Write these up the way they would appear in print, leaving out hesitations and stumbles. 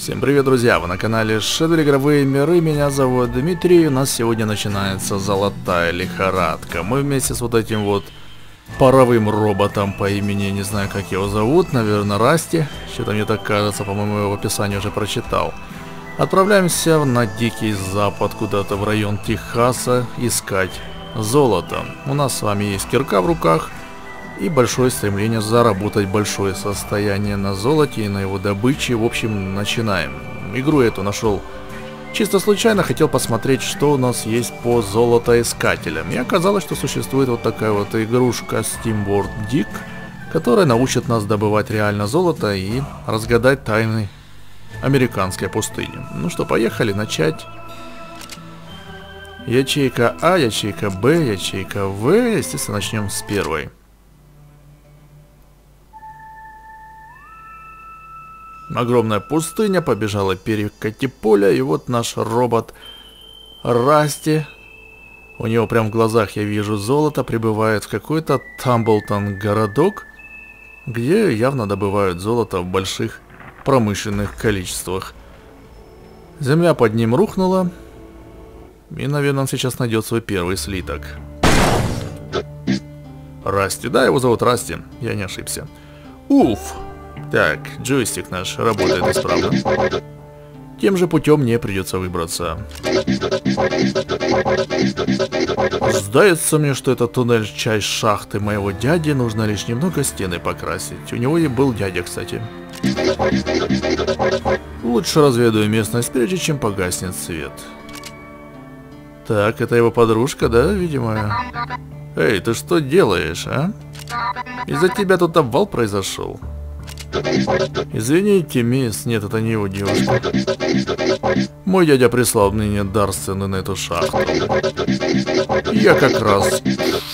Всем привет, друзья! Вы на канале Shadville Игровые Миры, меня зовут Дмитрий, у нас сегодня начинается золотая лихорадка. Мы вместе с вот этим вот паровым роботом по имени, не знаю как его зовут, наверное, Расти, что-то мне так кажется, по-моему, его в описании уже прочитал. Отправляемся на Дикий Запад, куда-то в район Техаса, искать золото. У нас с вами есть кирка в руках и большое стремление заработать большое состояние на золоте и на его добыче. В общем, начинаем. Игру эту нашел чисто случайно, хотел посмотреть, что у нас есть по золотоискателям. И оказалось, что существует вот такая вот игрушка SteamWorld Dig, которая научит нас добывать реально золото и разгадать тайны американской пустыни. Ну что, поехали, начать. Ячейка А, ячейка Б, ячейка В. Естественно, начнем с первой. Огромная пустыня, побежала перекати поля, и вот наш робот Расти, у него прям в глазах я вижу золото, прибывает в какой-то Тамблтон городок, где явно добывают золото в больших промышленных количествах. Земля под ним рухнула, и, наверное, он сейчас найдет свой первый слиток. Расти, да, его зовут Расти, я не ошибся. Уф! Так, джойстик наш работает исправно. Тем же путем мне придется выбраться. Сдается мне, что это туннель, часть шахты моего дяди. Нужно лишь немного стены покрасить. У него и был дядя, кстати. Лучше разведаю местность, прежде чем погаснет свет. Так, это его подружка, да, видимо? Эй, ты что делаешь, а? Из-за тебя тут обвал произошел. Извините, мисс, нет, это не его девушка. Мой дядя прислал мне дарственную на эту шахту. Я как раз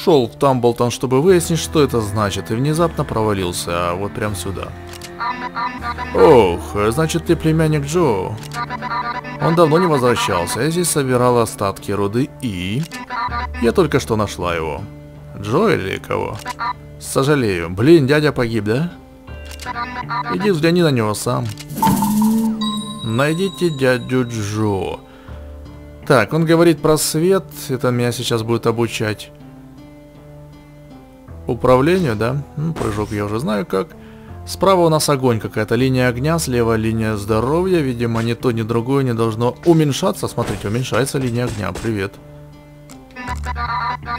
шел в Тамблтон, чтобы выяснить, что это значит, и внезапно провалился, а вот прям сюда. Ох, значит, ты племянник Джо. Он давно не возвращался, я здесь собирал остатки руды и... Я только что нашла его. Джо или кого? Сожалею. Блин, дядя погиб, да? Иди взгляни на него сам. Найдите дядю Джо. Так, он говорит про свет. Это меня сейчас будет обучать управлению, да? Ну, прыжок я уже знаю как. Справа у нас огонь, какая-то линия огня, слева линия здоровья. Видимо, ни то, ни другое не должно уменьшаться. Смотрите, уменьшается линия огня. Привет.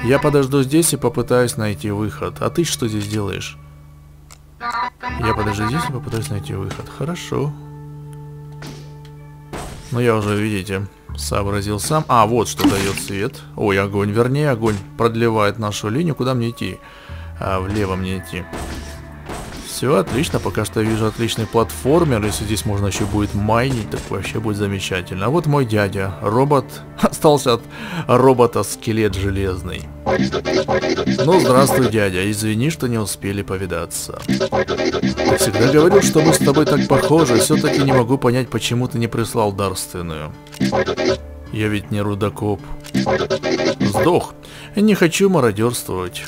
Я подожду здесь и попытаюсь найти выход. А ты что здесь делаешь? Я подожду здесь и попытаюсь найти выход. Хорошо. Ну, я уже, видите, сообразил сам. А, вот что дает свет. Ой, огонь, вернее, огонь продлевает нашу линию. Куда мне идти? А, влево мне идти. Все, отлично. Пока что вижу отличный платформер. Если здесь можно еще будет майнить, так вообще будет замечательно. А вот мой дядя. Робот. Остался от робота скелет железный. Ну, здравствуй, дядя. Извини, что не успели повидаться. Я всегда говорю, что мы с тобой так похожи. Все-таки не могу понять, почему ты не прислал дарственную. Я ведь не рудокоп. Сдох. Не хочу мародерствовать.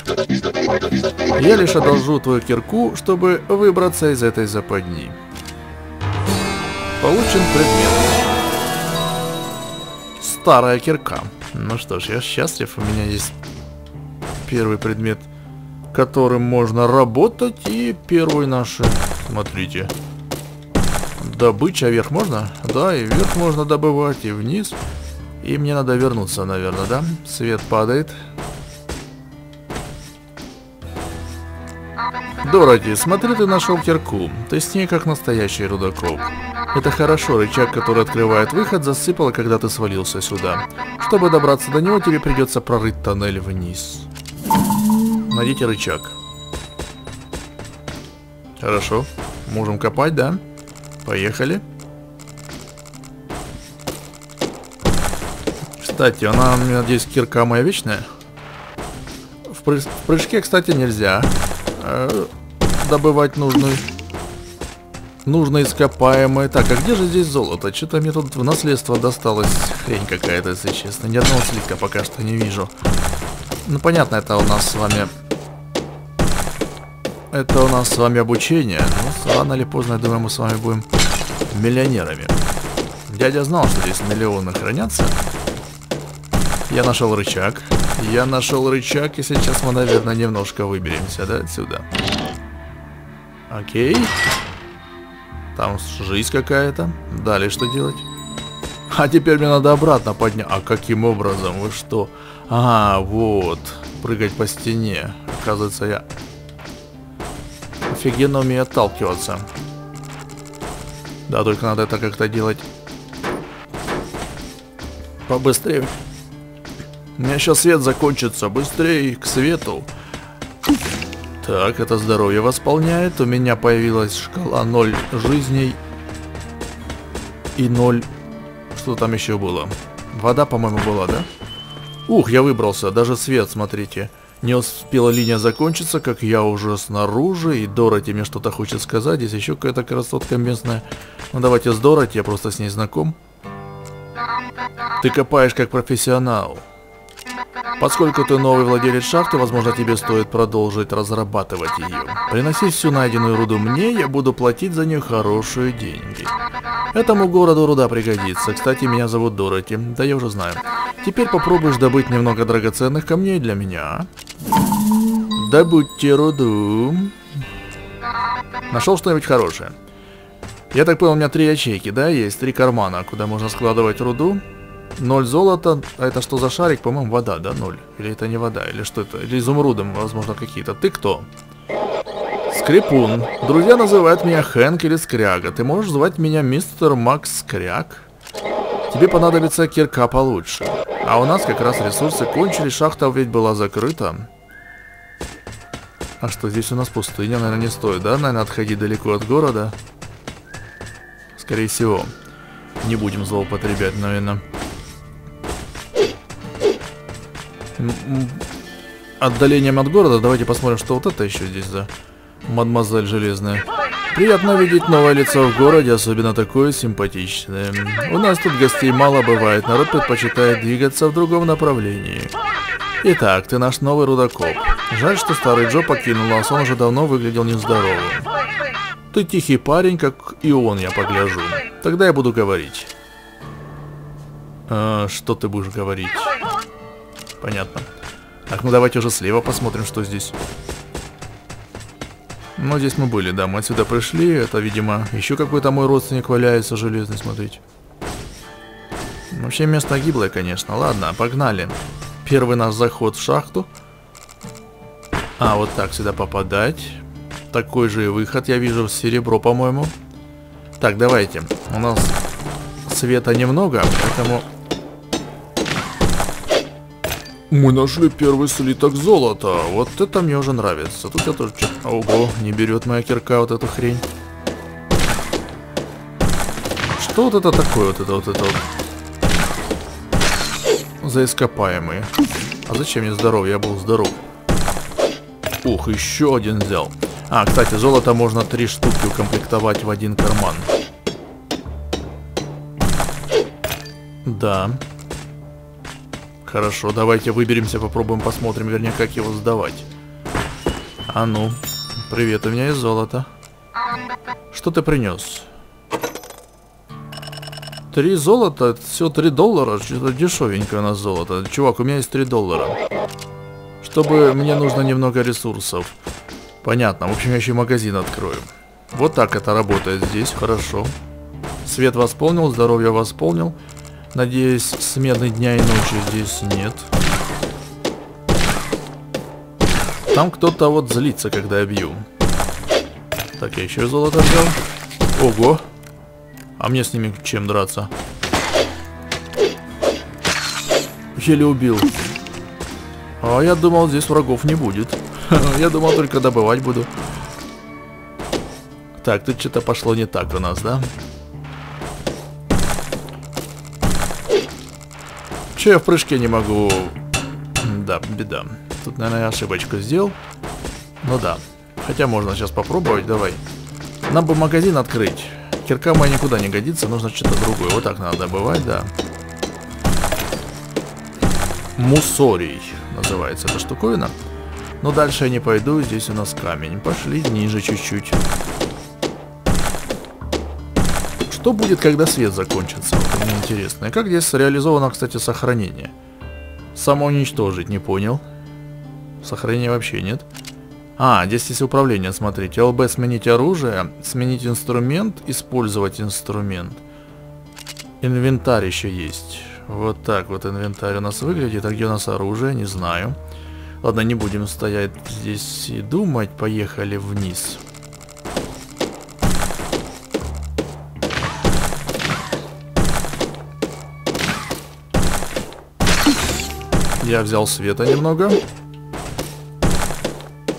Я лишь одолжу твою кирку, чтобы выбраться из этой западни. Получен предмет. Старая кирка. Ну что ж, я счастлив. У меня есть первый предмет, которым можно работать. И первый наш. Смотрите. Добыча. Вверх можно? Да, и вверх можно добывать, и вниз. И мне надо вернуться, наверное, да? Свет падает. Дороти, смотри, ты нашел кирку. Ты с ней как настоящий рудокоп. Это хорошо, рычаг, который открывает выход, засыпало, когда ты свалился сюда. Чтобы добраться до него, тебе придется прорыть тоннель вниз. Найдите рычаг. Хорошо. Можем копать, да? Поехали. Кстати, она, надеюсь, кирка моя вечная. В прыжке, кстати, нельзя добывать нужные ископаемые. Так, а где же здесь золото? Что-то мне тут в наследство досталось хрень какая-то, если честно. Ни одного слитка пока что не вижу. Ну, понятно, это у нас с вами это у нас с вами обучение. Но рано или поздно, я думаю, мы с вами будем миллионерами. Дядя знал, что здесь миллионы хранятся. Я нашел рычаг. Я нашел рычаг, и сейчас мы, наверное, немножко выберемся, да, отсюда. Окей. Там жизнь какая-то. Далее что делать? А теперь мне надо обратно поднять. А каким образом? Вы что? А, вот. Прыгать по стене. Оказывается, я офигенно умею отталкиваться. Да, только надо это как-то делать побыстрее. У меня сейчас свет закончится. Быстрее к свету. Так, это здоровье восполняет. У меня появилась шкала 0 жизней. И 0... Что там еще было? Вода, по-моему, была, да? Ух, я выбрался. Даже свет, смотрите. Не успела линия закончиться, как я уже снаружи. И Дороти мне что-то хочет сказать. Здесь еще какая-то красотка местная. Ну, давайте с Дороти. Я просто с ней знаком. Ты копаешь как профессионал. Поскольку ты новый владелец шахты, возможно, тебе стоит продолжить разрабатывать ее. Приноси всю найденную руду мне, я буду платить за нее хорошие деньги. Этому городу руда пригодится. Кстати, меня зовут Дороти. Да, я уже знаю. Теперь попробуешь добыть немного драгоценных камней для меня. Добудьте руду. Нашел что-нибудь хорошее. Я так понял, у меня 3 ячейки, да? Есть 3 кармана, куда можно складывать руду. 0 золота, а это что за шарик? По-моему, вода, да, 0? Или это не вода, или что это? Или изумрудом, возможно, какие-то. Ты кто? Скрипун. Друзья называют меня Хэнк или Скряга. Ты можешь звать меня мистер Макскряг? Тебе понадобится кирка получше. А у нас как раз ресурсы кончились, шахта ведь была закрыта. А что, здесь у нас пустыня, наверное, не стоит, да? Наверное, отходить далеко от города. Скорее всего. Не будем злоупотреблять, наверное. Отдалением от города. Давайте посмотрим, что вот это еще здесь за мадемуазель железная. Приятно видеть новое лицо в городе, особенно такое симпатичное. У нас тут гостей мало бывает, народ предпочитает двигаться в другом направлении. Итак, ты наш новый рудокоп. Жаль, что старый Джо покинул нас, он уже давно выглядел нездоровым. Ты тихий парень, как и он, я погляжу. Тогда я буду говорить. Что ты будешь говорить? Понятно. Так, ну давайте уже слева посмотрим, что здесь. Ну, здесь мы были, да, мы отсюда пришли. Это, видимо, еще какой-то мой родственник валяется железный, смотрите. Вообще, место гиблое, конечно. Ладно, погнали. Первый наш заход в шахту. А, вот так сюда попадать. Такой же и выход, я вижу, серебро, по-моему. Так, давайте. У нас света немного, поэтому... Мы нашли первый слиток золота. Вот это мне уже нравится. Тут я тоже... Ого, не берет моя кирка вот эту хрень. Что вот это такое? Вот это вот. За ископаемые. А зачем мне здоров? Я был здоров. Ух, еще один взял. А, кстати, золото можно 3 штуки укомплектовать в один карман. Да. Хорошо, давайте выберемся, попробуем, посмотрим, вернее, как его сдавать. А ну, привет, у меня есть золото. Что ты принес? 3 золота, все 3 доллара, что-то дешевенькое у нас золото. Чувак, у меня есть 3 доллара. Чтобы мне нужно немного ресурсов. Понятно, в общем, я еще и магазин открою. Вот так это работает здесь, хорошо. Свет восполнил, здоровье восполнил. Надеюсь, смены дня и ночи здесь нет. Там кто-то вот злится, когда я бью. Так, я еще золото взял. Ого! А мне с ними чем драться? Еле убил. А я думал, здесь врагов не будет. Я думал, только добывать буду. Так, тут что-то пошло не так у нас, да? Че я в прыжке не могу? Да, беда. Тут, наверное, я ошибочку сделал. Ну да. Хотя можно сейчас попробовать, давай. Нам бы магазин открыть. Кирка моя никуда не годится, нужно что-то другое. Вот так надо добывать, да. Мусорий называется эта штуковина. Но дальше я не пойду, здесь у нас камень. Пошли ниже чуть-чуть. Что будет, когда свет закончится? Вот мне интересно. И как здесь реализовано, кстати, сохранение? Самоуничтожить, не понял. Сохранения вообще нет. А, здесь есть управление, смотрите. ЛБ сменить оружие, сменить инструмент, использовать инструмент. Инвентарь еще есть. Вот так вот инвентарь у нас выглядит. А где у нас оружие, не знаю. Ладно, не будем стоять здесь и думать. Поехали вниз. Я взял света немного.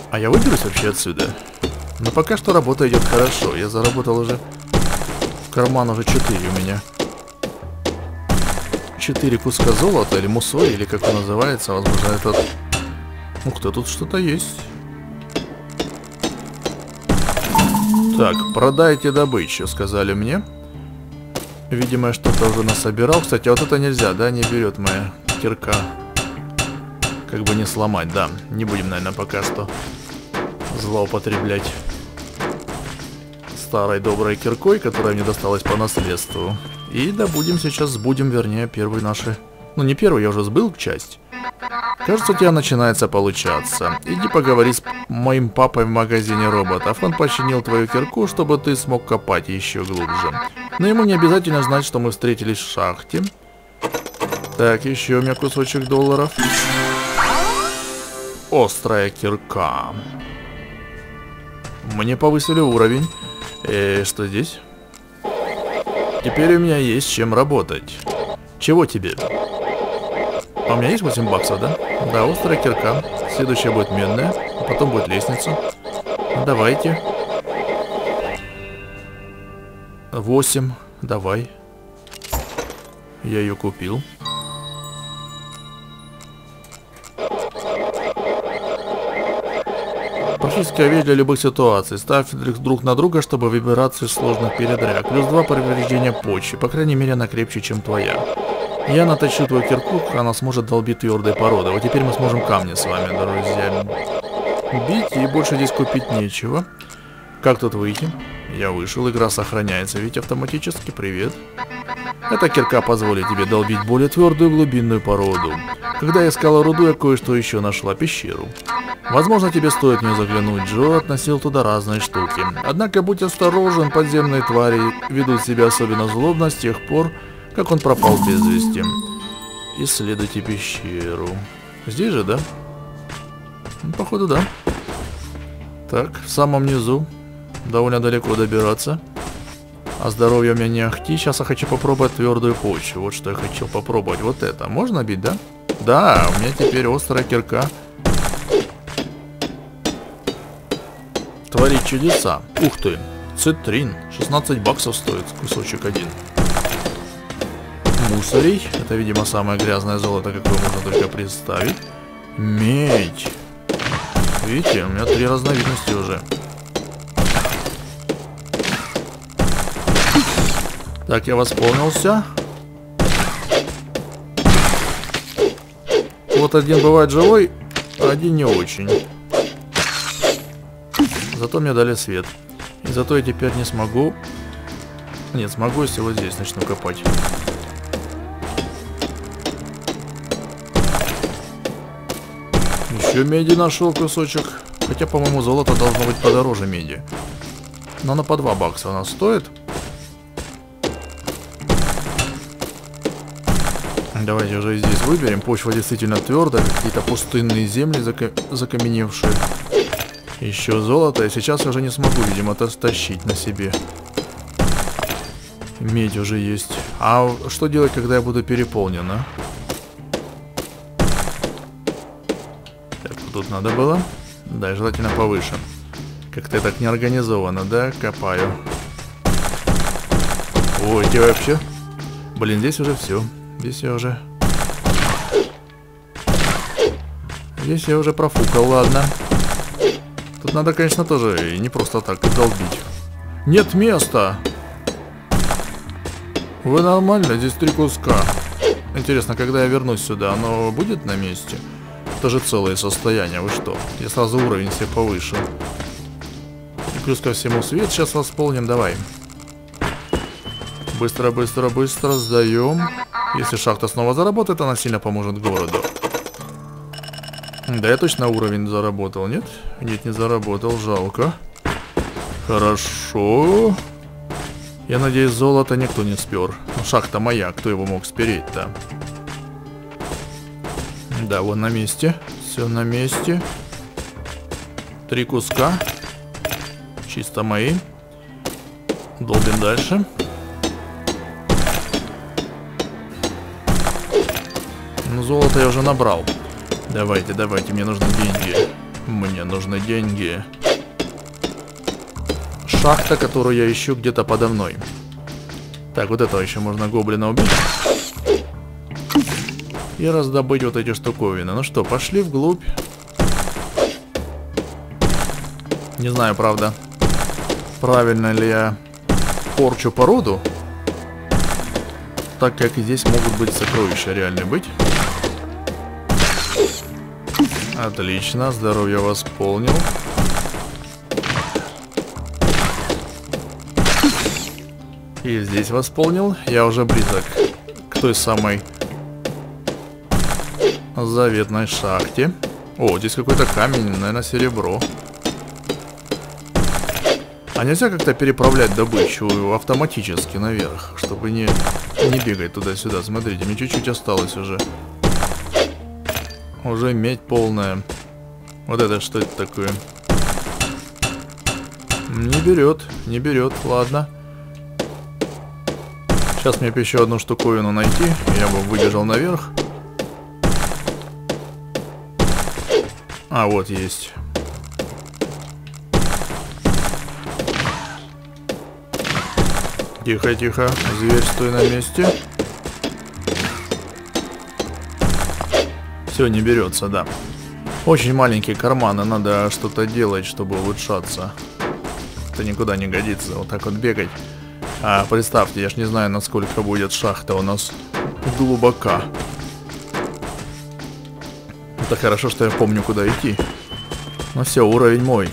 А я выберусь вообще отсюда? Но пока что работа идет хорошо. Я заработал уже... В карман уже 4 у меня. 4 куска золота, или мусоль, или как он называется. Возможно, этот... Ух ты, тут что-то есть. Так, продайте добычу, сказали мне. Видимо, я что-то уже насобирал. Кстати, вот это нельзя, да? Не берет моя кирка. Как бы не сломать, да. Не будем, наверное, пока что злоупотреблять старой доброй киркой, которая мне досталась по наследству. И да, будем сейчас сбудем, вернее, первые наши... Ну, не первый, я уже сбыл часть. Кажется, у тебя начинается получаться. Иди поговори с моим папой в магазине роботов. Он починил твою кирку, чтобы ты смог копать еще глубже. Но ему не обязательно знать, что мы встретились в шахте. Так, еще у меня кусочек долларов. Острая кирка. Мне повысили уровень. Что здесь? Теперь у меня есть чем работать. Чего тебе? А у меня есть 8 баксов, да? Да, острая кирка. Следующая будет медная. А потом будет лестница. Давайте. 8. Давай. Я ее купил. Практическая вещь для любых ситуаций. Ставь друг на друга, чтобы выбираться из сложных передряг. Плюс 2 повреждения почвы. По крайней мере, она крепче, чем твоя. Я наточу твою кирку, она сможет долбить твердые породы. Вот теперь мы сможем камни с вами, друзья, бить. И больше здесь купить нечего. Как тут выйти? Я вышел, игра сохраняется, ведь автоматически. Привет. Эта кирка позволит тебе долбить более твердую глубинную породу. Когда я искала руду, я кое-что еще нашла, пещеру. Возможно, тебе стоит в нее заглянуть. Джо относил туда разные штуки. Однако будь осторожен, подземные твари ведут себя особенно злобно с тех пор, как он пропал без вести. Исследуйте пещеру. Здесь же, да? Ну, походу, да. Так, в самом низу. Довольно далеко добираться. А здоровье у меня не ахти. Сейчас я хочу попробовать твердую почву. Вот что я хотел попробовать. Вот это. Можно бить, да? Да, у меня теперь острая кирка. Творить чудеса. Ух ты, цитрин. 16 баксов стоит кусочек один. Мусорий. Это, видимо, самое грязное золото, какое можно только представить. Медь. Видите, у меня 3 разновидности уже. Так, я восполнился. Вот один бывает живой, а один не очень. Зато мне дали свет. И зато я теперь не смогу... Нет, смогу, если вот здесь начну копать. Еще меди нашел кусочек. Хотя, по-моему, золото должно быть подороже меди. Но оно по 2 бакса у нас стоит. Давайте уже здесь выберем. Почва действительно твердая. Какие-то пустынные земли закаменевшие. Еще золото. И сейчас я уже не смогу, видимо, это стащить на себе. Медь уже есть. А что делать, когда я буду переполнена? Так, тут надо было. Да, и желательно повыше. Как-то так неорганизованно, да? Копаю. Ой, где вообще? Блин, здесь уже все. Здесь я уже профукал, ладно. Тут надо, конечно, тоже не просто так долбить. Нет места! Вы нормально, здесь 3 куска. Интересно, когда я вернусь сюда, оно будет на месте? Это же целое состояние, вы что? Я сразу уровень себе повыше. И плюс ко всему свет сейчас восполним, давай. Быстро, быстро, быстро сдаем. Если шахта снова заработает, она сильно поможет городу. Да, я точно уровень заработал, нет? Нет, не заработал, жалко. Хорошо. Я надеюсь, золото никто не спер. Шахта моя, кто его мог спереть-то? Да, вот на месте. Все на месте. 3 куска. Чисто мои. Долбим дальше. Ну, золото я уже набрал. Давайте, давайте, мне нужны деньги. Мне нужны деньги. Шахта, которую я ищу где-то подо мной. Так, вот этого еще можно гоблина убить. И раздобыть вот эти штуковины. Ну что, пошли вглубь. Не знаю, правда, правильно ли я порчу породу. Так как здесь могут быть сокровища, реально быть. Отлично, здоровье восполнил. И здесь восполнил. Я уже близок к той самой заветной шахте. О, здесь какой-то камень, наверное, серебро. А нельзя как-то переправлять добычу автоматически наверх, чтобы не бегать туда-сюда. Смотрите, мне чуть-чуть осталось уже. Уже медь полная. Вот это что это такое? Не берет, не берет, ладно. Сейчас мне бы еще одну штуковину найти. Я бы выбежал наверх. А, вот есть. Тихо, тихо. Зверь, стой на месте. Все, не берется, да. Очень маленькие карманы. Надо что-то делать, чтобы улучшаться. Это никуда не годится. Вот так вот бегать. А, представьте, я ж не знаю, насколько будет шахта у нас глубока. Это хорошо, что я помню, куда идти. Ну все, уровень мой.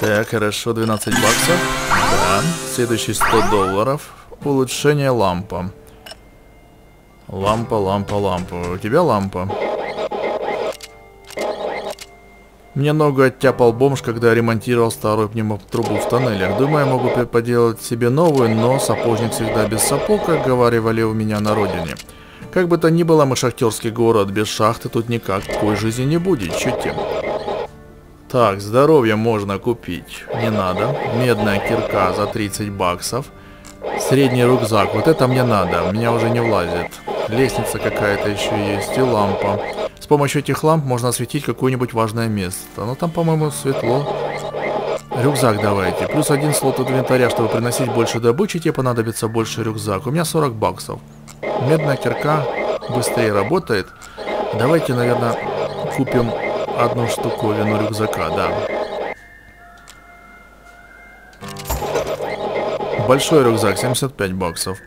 Так, хорошо, 12 баксов. Да, следующий 100 долларов. Улучшение лампа. Лампа, лампа, лампа. У тебя лампа? Мне ногу оттяпал бомж, когда ремонтировал старую пневмотрубу в тоннелях. Думаю, я могу поделать себе новую, но сапожник всегда без сапог, как говаривали у меня на родине. Как бы то ни было, мы шахтерский город, без шахты тут никакой жизни не будет, чуть-чуть. Так, здоровье можно купить, не надо. Медная кирка за 30 баксов. Средний рюкзак, вот это мне надо, у меня уже не влазит. Лестница какая-то еще есть и лампа. С помощью этих ламп можно осветить какое-нибудь важное место. Но там, по-моему, светло. Рюкзак давайте. Плюс 1 слот инвентаря, чтобы приносить больше добычи, тебе понадобится больше рюкзак. У меня 40 баксов. Медная кирка быстрее работает. Давайте, наверное, купим одну штуковину рюкзака, да. Большой рюкзак, 75 баксов.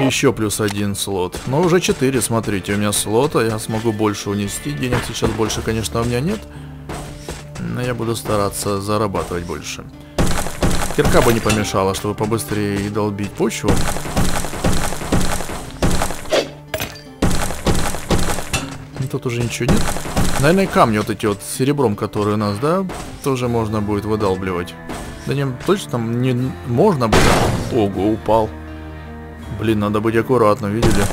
Еще плюс 1 слот. Но уже 4, смотрите, у меня слота. Я смогу больше унести. Денег сейчас больше, конечно, у меня нет. Но я буду стараться зарабатывать больше. Кирка бы не помешала, чтобы побыстрее долбить почву. Тут уже ничего нет. Наверное, камни вот эти вот с серебром, которые у нас, да, тоже можно будет выдалбливать. Да не, точно не можно будет. Ого, упал. Блин, надо быть аккуратно, видели?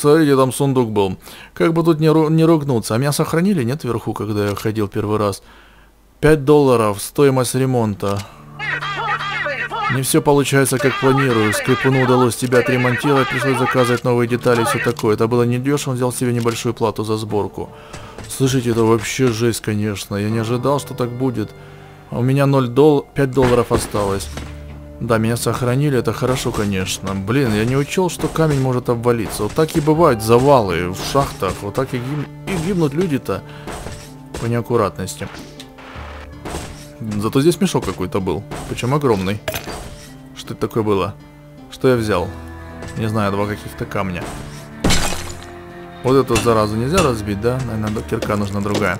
Смотрите, там сундук был. Как бы тут не ругнуться. А меня сохранили, нет, вверху, когда я ходил первый раз? 5 долларов, стоимость ремонта. Не все получается, как планирую. Скрипуну удалось тебя отремонтировать, пришлось заказывать новые детали и все такое. Это было недешево, он взял себе небольшую плату за сборку. Слышите, это вообще жесть, конечно. Я не ожидал, что так будет. У меня 5 долларов осталось. Да, меня сохранили, это хорошо, конечно. Блин, я не учел, что камень может обвалиться. Вот так и бывают завалы в шахтах. Вот так и гибнут люди-то по неаккуратности. Зато здесь мешок какой-то был. Причем огромный. Что это такое было? Что я взял? Не знаю, два каких-то камня. Вот эту заразу нельзя разбить, да? Наверное, кирка нужна другая.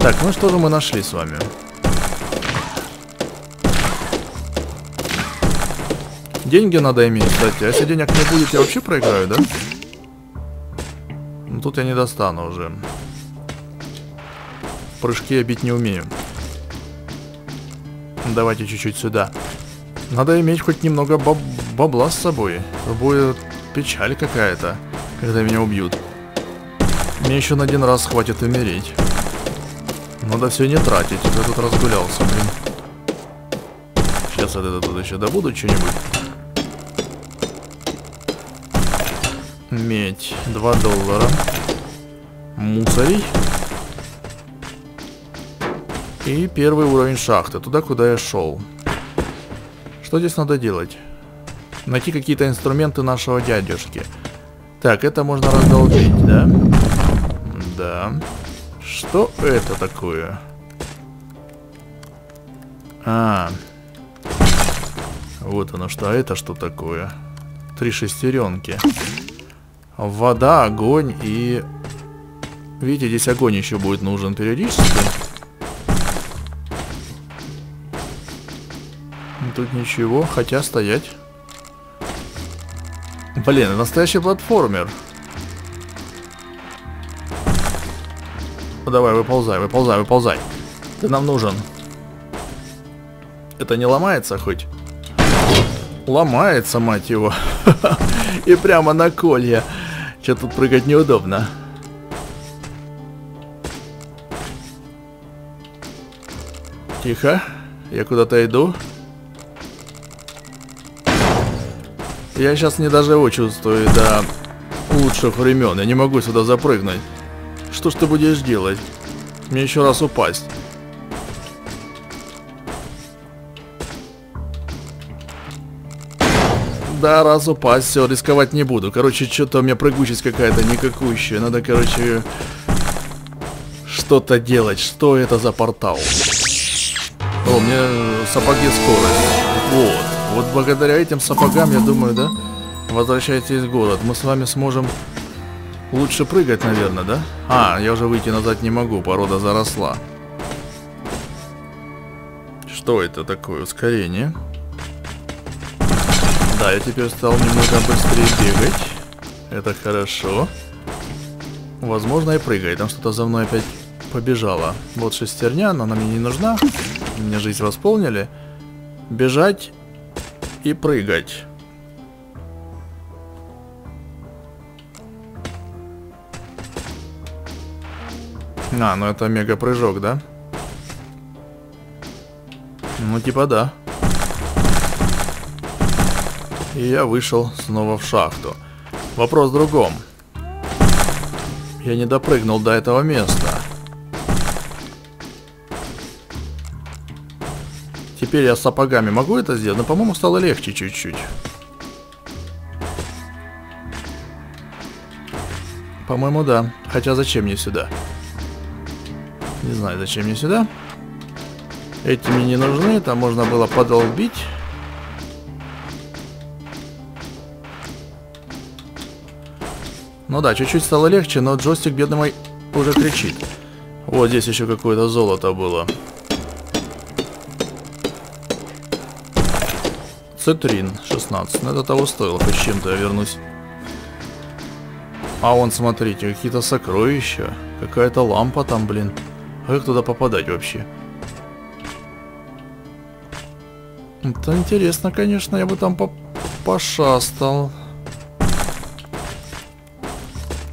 Так, ну что же мы нашли с вами? Деньги надо иметь, кстати. А если денег не будет, я вообще проиграю, да? Ну тут я не достану уже. Прыжки я бить не умею. Давайте чуть-чуть сюда. Надо иметь хоть немного бабла с собой. Будет печаль какая-то, когда меня убьют. Мне еще на один раз хватит умереть. Надо все не тратить. Я тут разгулялся, блин. Сейчас вот это тут еще добуду что-нибудь. Медь. $2. Мусорий. И первый уровень шахты. Туда, куда я шел. Что здесь надо делать? Найти какие-то инструменты нашего дядюшки. Так, это можно раздолбить, да? Да. Что это такое? А... Вот оно что, а это что такое? 3 шестеренки. Вода, огонь и... Видите, здесь огонь еще будет нужен периодически. Тут ничего, хотя стоять. Блин, настоящий платформер. Давай, выползай, выползай, выползай. Ты нам нужен. Это не ломается хоть? Ломается, мать его. И прямо на колье. Че тут прыгать неудобно. Тихо. Я куда-то иду. Я сейчас не доживу, чувствую, до лучших времен. Я не могу сюда запрыгнуть. Что ж ты будешь делать? Мне еще раз упасть. Да, раз упасть, все, рисковать не буду. Короче, что-то у меня прыгучесть какая-то никакущая. Надо, короче, что-то делать. Что это за портал? О, у меня сапоги скорость. Вот. Вот благодаря этим сапогам, я думаю, да? Возвращайтесь в город. Мы с вами сможем лучше прыгать, наверное, да? А, я уже выйти назад не могу, порода заросла. Что это такое? Ускорение. Да, я теперь стал немного быстрее бегать. Это хорошо. Возможно, и прыгай. Там что-то за мной опять побежало. Вот шестерня, но она мне не нужна. Мне жизнь восполнили. Бежать и прыгать. А, ну это мега прыжок, да? Ну типа да. И я вышел снова в шахту. Вопрос в другом. Я не допрыгнул до этого места. Теперь я с сапогами могу это сделать? Но, по-моему, стало легче чуть-чуть. По-моему, да. Хотя зачем мне сюда? Не знаю, зачем мне сюда. Эти мне не нужны. Там можно было подолбить. Ну да, чуть-чуть стало легче, но джойстик, бедный мой, уже кричит. Вот здесь еще какое-то золото было. Цитрин, 16. Ну это того стоило, хоть чем-то я вернусь. А вон, смотрите, какие-то сокровища. Какая-то лампа там, блин. А как туда попадать вообще? Это интересно, конечно, я бы там пошастал.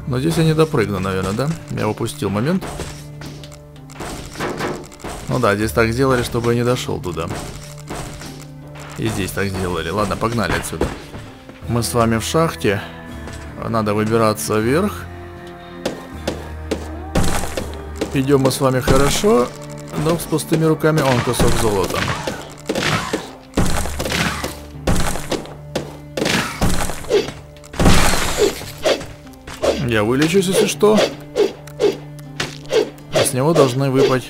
Но здесь я не допрыгну, наверное, да? Я упустил момент. Ну да, здесь так сделали, чтобы я не дошел туда. И здесь так сделали. Ладно, погнали отсюда. Мы с вами в шахте. Надо выбираться вверх. Идем мы с вами хорошо, но с пустыми руками. Он кусок золота. Я вылечусь, если что. А с него должны выпасть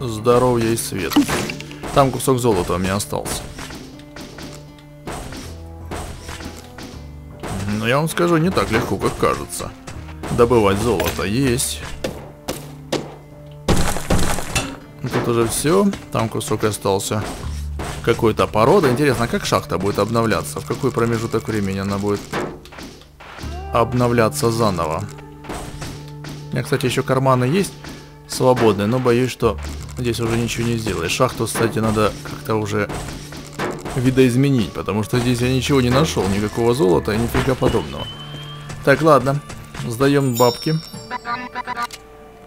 здоровья и свет. Там кусок золота у меня остался. Но я вам скажу, не так легко, как кажется. Добывать золото есть. Тут уже все. Там кусок остался. Какой-то порода. Интересно, как шахта будет обновляться? В какой промежуток времени она будет обновляться заново? У меня, кстати, еще карманы есть свободные, но боюсь, что здесь уже ничего не сделаешь. Шахту, кстати, надо как-то уже видоизменить, потому что здесь я ничего не нашел, никакого золота и нифига подобного. Так, ладно. Сдаем бабки.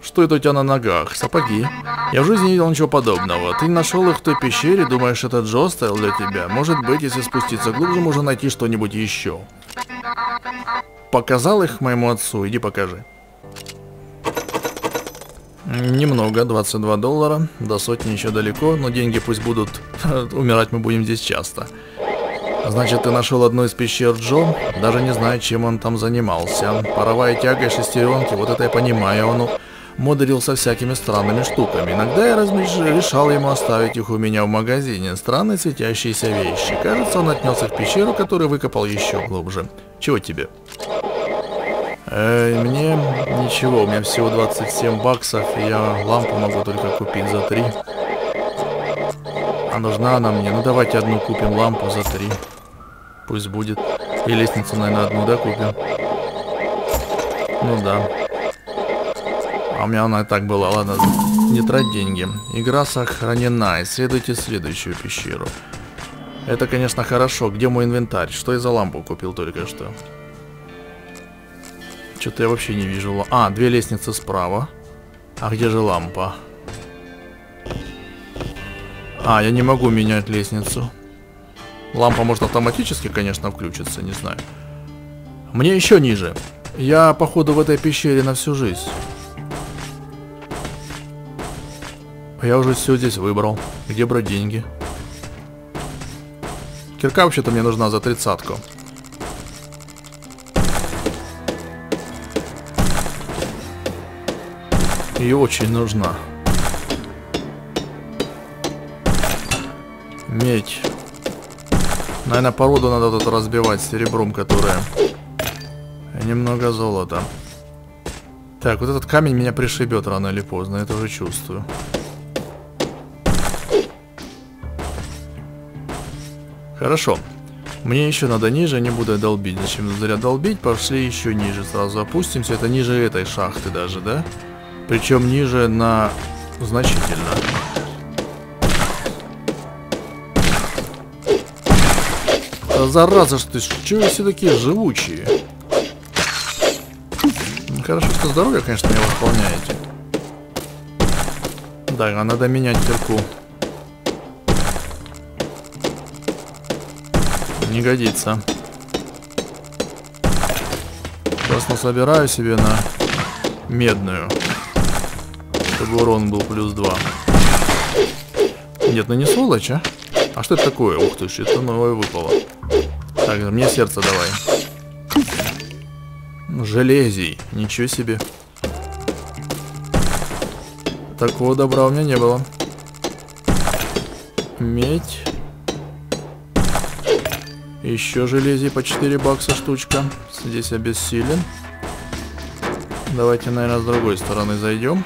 Что это у тебя на ногах? Сапоги. Я в жизни не видел ничего подобного. Ты нашел их в той пещере, думаешь, это Джо оставил для тебя? Может быть, если спуститься глубже, можно найти что-нибудь еще. Показал их моему отцу? Иди покажи. Немного, 22 доллара. До сотни еще далеко, но деньги пусть будут. Умирать мы будем здесь часто. Значит, ты нашел одну из пещер Джо, даже не знаю, чем он там занимался. Паровая тяга и шестеренки, вот это я понимаю, он мудрился всякими странными штуками. Иногда я решал ему оставить их у меня в магазине. Странные светящиеся вещи. Кажется, он отнес их в пещеру, которую выкопал еще глубже. Чего тебе? Мне ничего, у меня всего 27 баксов, и я лампу могу только купить за 3. А нужна она мне? Ну давайте одну купим лампу за 3. Пусть будет. И лестницу, наверное, одну, да, купим? Ну да. А у меня она и так была. Ладно, не трать деньги. Игра сохранена. Исследуйте следующую пещеру. Это, конечно, хорошо. Где мой инвентарь? Что я за лампу купил только что? Что-то я вообще не вижу. А, две лестницы справа. А где же лампа? А, я не могу менять лестницу. Лампа может автоматически, конечно, включиться, не знаю. Мне еще ниже. Я, походу, в этой пещере на всю жизнь. Я уже все здесь выбрал. Где брать деньги? Кирка вообще-то мне нужна за 30-ку. Ее очень нужна. Медь. Наверное, породу надо тут разбивать с серебром, которая... И немного золота. Так, вот этот камень меня пришибет рано или поздно, это уже чувствую. Хорошо. Мне еще надо ниже, не буду долбить. Зачем зря долбить? Пошли еще ниже. Сразу опустимся. Это ниже этой шахты даже, да? Причем ниже на... значительно. Зараза, что ты, чего вы все такие живучие? Хорошо, что здоровье, конечно, не восполняете. Да, надо менять кирку. Не годится. Сейчас насобираю себе на медную, чтобы урон был плюс 2. Нет, ну не сволочь, а? А что это такое? Ух ты, что-то новое выпало. Так, мне сердце давай. Железий. Ничего себе. Такого добра у меня не было. Медь. Еще железий по 4 бакса штучка. Здесь я бессилен. Давайте, наверное, с другой стороны зайдем.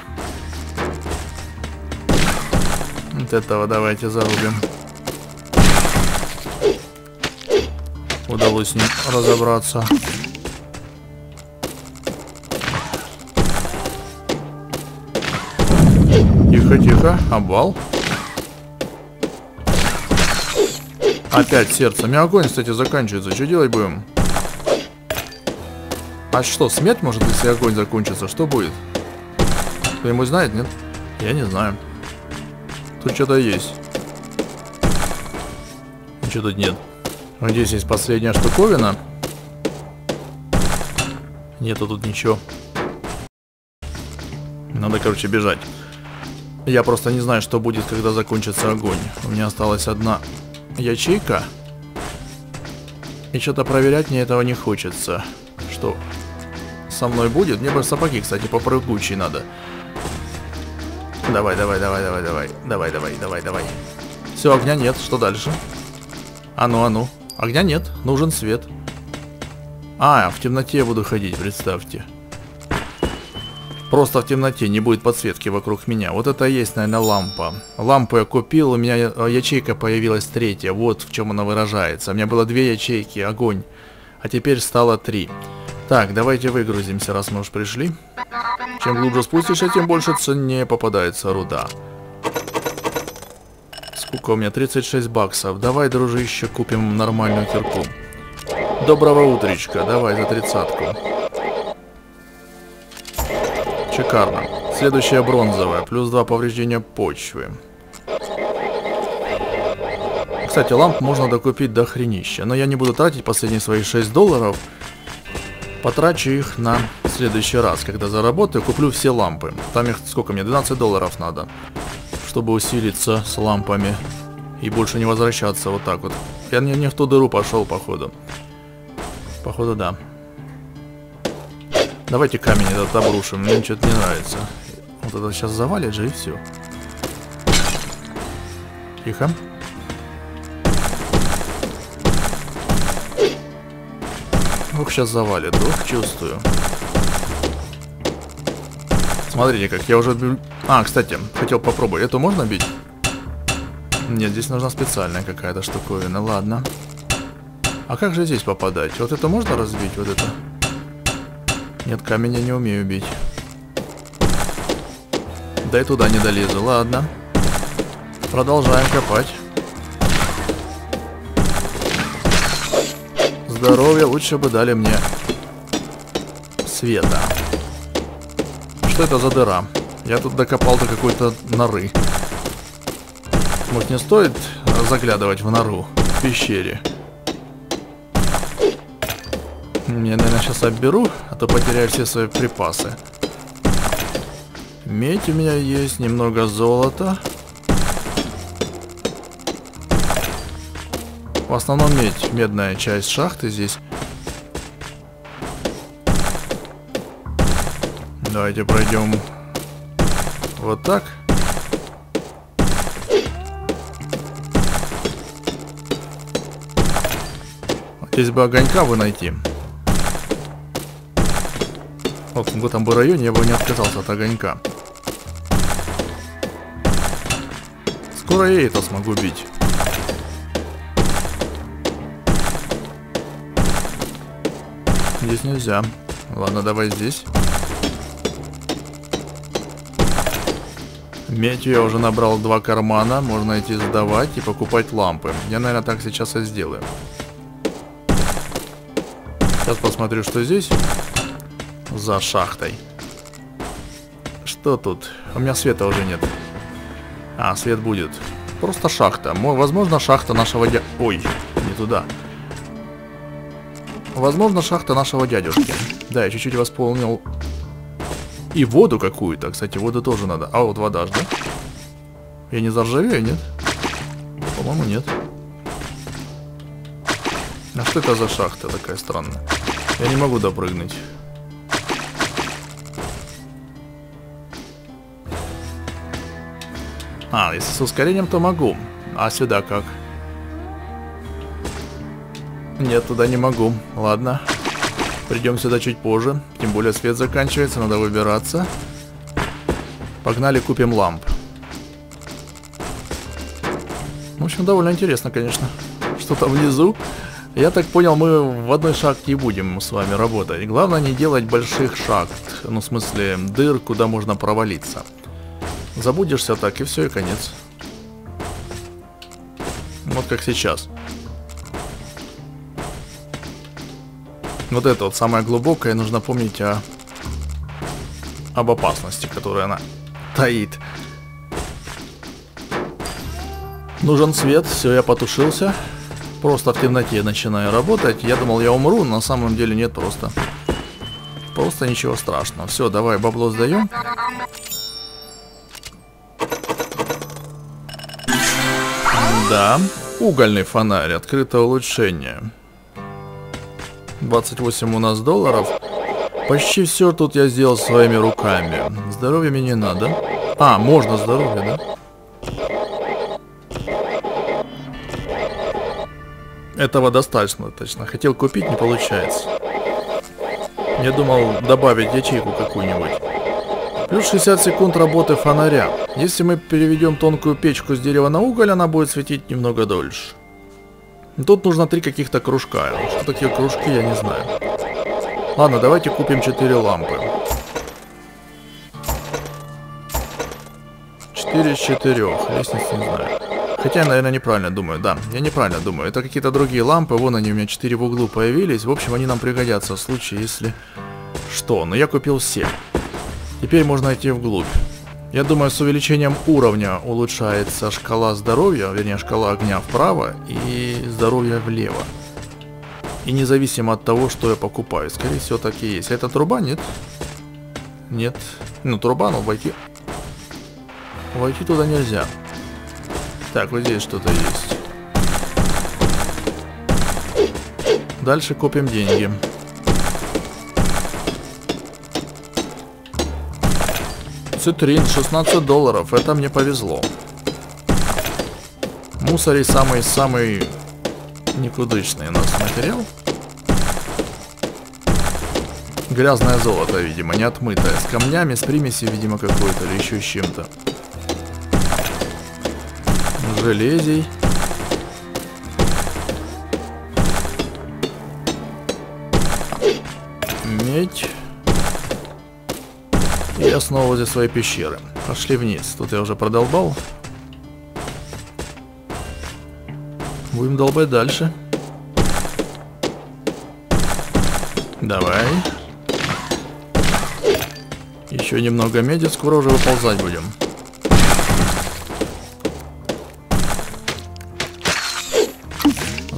Вот этого давайте зарубим. Удалось с ним разобраться. Тихо-тихо, обвал. Опять сердце. У меня огонь, кстати, заканчивается. Что делать будем? А что, смерть может, если огонь закончится? Что будет? Кто-нибудь знает, нет? Я не знаю. Тут что-то есть. Ничего тут нет. Вот здесь есть последняя штуковина. Нету тут ничего. Надо, короче, бежать. Я просто не знаю, что будет, когда закончится огонь. У меня осталась одна ячейка. И что-то проверять мне этого не хочется. Что со мной будет? Мне бы сапоги, кстати, попрыгучие надо. Давай. Все, огня нет. Что дальше? А ну. Огня нет. Нужен свет. А, в темноте я буду ходить, представьте. Просто в темноте, не будет подсветки вокруг меня. Вот это и есть, наверное, лампа. Лампу я купил, у меня ячейка появилась третья. Вот в чем она выражается. У меня было 2 ячейки, огонь. А теперь стало 3. Так, давайте выгрузимся, раз мы уж пришли. Чем глубже спустишься, тем больше цене попадается руда. Сколько у меня? 36 баксов. Давай, дружище, купим нормальную кирку. Доброго утречка. Давай за 30-ку. Шикарно. Следующая бронзовая. Плюс 2 повреждения почвы. Кстати, ламп можно докупить до хренища. Но я не буду тратить последние свои $6. Потрачу их на следующий раз. Когда заработаю, куплю все лампы. Там их сколько мне? $12 надо. Чтобы усилиться с лампами. И больше не возвращаться вот так вот. Я не в ту дыру пошел, походу. Походу, да. Давайте камень этот обрушим. Мне что-то не нравится. Вот это сейчас завалит же и все. Тихо. Ух, сейчас завалит. Ух, чувствую. Смотрите, как я уже... А, кстати, хотел попробовать. Эту можно бить? Нет, здесь нужна специальная какая-то штуковина. Ладно. А как же здесь попадать? Вот это можно разбить? Вот это? Нет, камень я не умею бить. Да и туда не долезу. Ладно. Продолжаем копать. Здоровье лучше бы дали мне света. Что это за дыра? Я тут докопал до какой-то норы. Может, не стоит заглядывать в нору в пещере? Я, наверное, сейчас отберу, а то потеряю все свои припасы. Медь у меня есть, немного золота. В основном медь, медная часть шахты здесь. Давайте пройдем вот так. Здесь бы огонька вы найти. Вот, в этом бы районе я бы не отказался от огонька. Скоро я это смогу бить. Здесь нельзя. Ладно, давай здесь. Медью я уже набрал 2 кармана. Можно идти сдавать и покупать лампы. Я, наверное, так сейчас и сделаю. Сейчас посмотрю, что здесь. За шахтой. Что тут? У меня света уже нет. А, свет будет. Просто шахта. Возможно, шахта нашего дядюшки. Ой, не туда. Возможно, шахта нашего дядюшки. Да, я чуть-чуть восполнил. И воду какую-то. Кстати, воду тоже надо. А вот вода же, да? Я не заржавею, нет? По-моему, нет. А что это за шахта такая странная? Я не могу допрыгнуть. А, если с ускорением, то могу. А сюда как? Нет, туда не могу. Ладно. Придем сюда чуть позже. Тем более свет заканчивается, надо выбираться. Погнали, купим ламп. В общем, довольно интересно, конечно. Что там внизу? Я так понял, мы в одной шахте будем с вами работать. Главное не делать больших шахт. Ну, в смысле, дыр, куда можно провалиться. Забудешься так, и все, и конец. Вот как сейчас. Вот это вот самое глубокое. Нужно помнить об опасности, которую она таит. Нужен свет. Все, я потушился. Просто в темноте начинаю работать. Я думал, я умру, но на самом деле нет, просто ничего страшного. Все, давай бабло сдаем. Да, угольный фонарь, открытое улучшение. 28 у нас $. Почти все тут я сделал своими руками. Здоровья мне не надо. А, можно здоровье, да? Этого достаточно, точно. Хотел купить, не получается. Я думал добавить ячейку какую-нибудь. Плюс 60 секунд работы фонаря. Если мы переведем тонкую печку с дерева на уголь, она будет светить немного дольше. Тут нужно 3 каких-то кружка. Что такие кружки, я не знаю. Ладно, давайте купим 4 лампы. 4 из 4. Лестницы не знаю. Хотя я, наверное, неправильно думаю. Да, я неправильно думаю. Это какие-то другие лампы. Вон они у меня 4 в углу появились. В общем, они нам пригодятся в случае, если что. Но я купил 7. Теперь можно идти вглубь. Я думаю, с увеличением уровня улучшается шкала здоровья, вернее, шкала огня вправо и здоровья влево. И независимо от того, что я покупаю, скорее всего, так и есть. Это труба? Нет. Нет. Ну, труба, но войти... Войти туда нельзя. Так, вот здесь что-то есть. Дальше копим деньги. Цитрин, 16 долларов, это мне повезло. Мусорий самый-самый никудышный у нас материал. Грязное золото, видимо, не отмытое. С камнями, с примесью, видимо, какой-то или еще с чем-то. Железий. Медь. Я снова возле своей пещеры. Пошли вниз. Тут я уже продолбал. Будем долбать дальше. Давай. Еще немного меди, скоро уже выползать будем.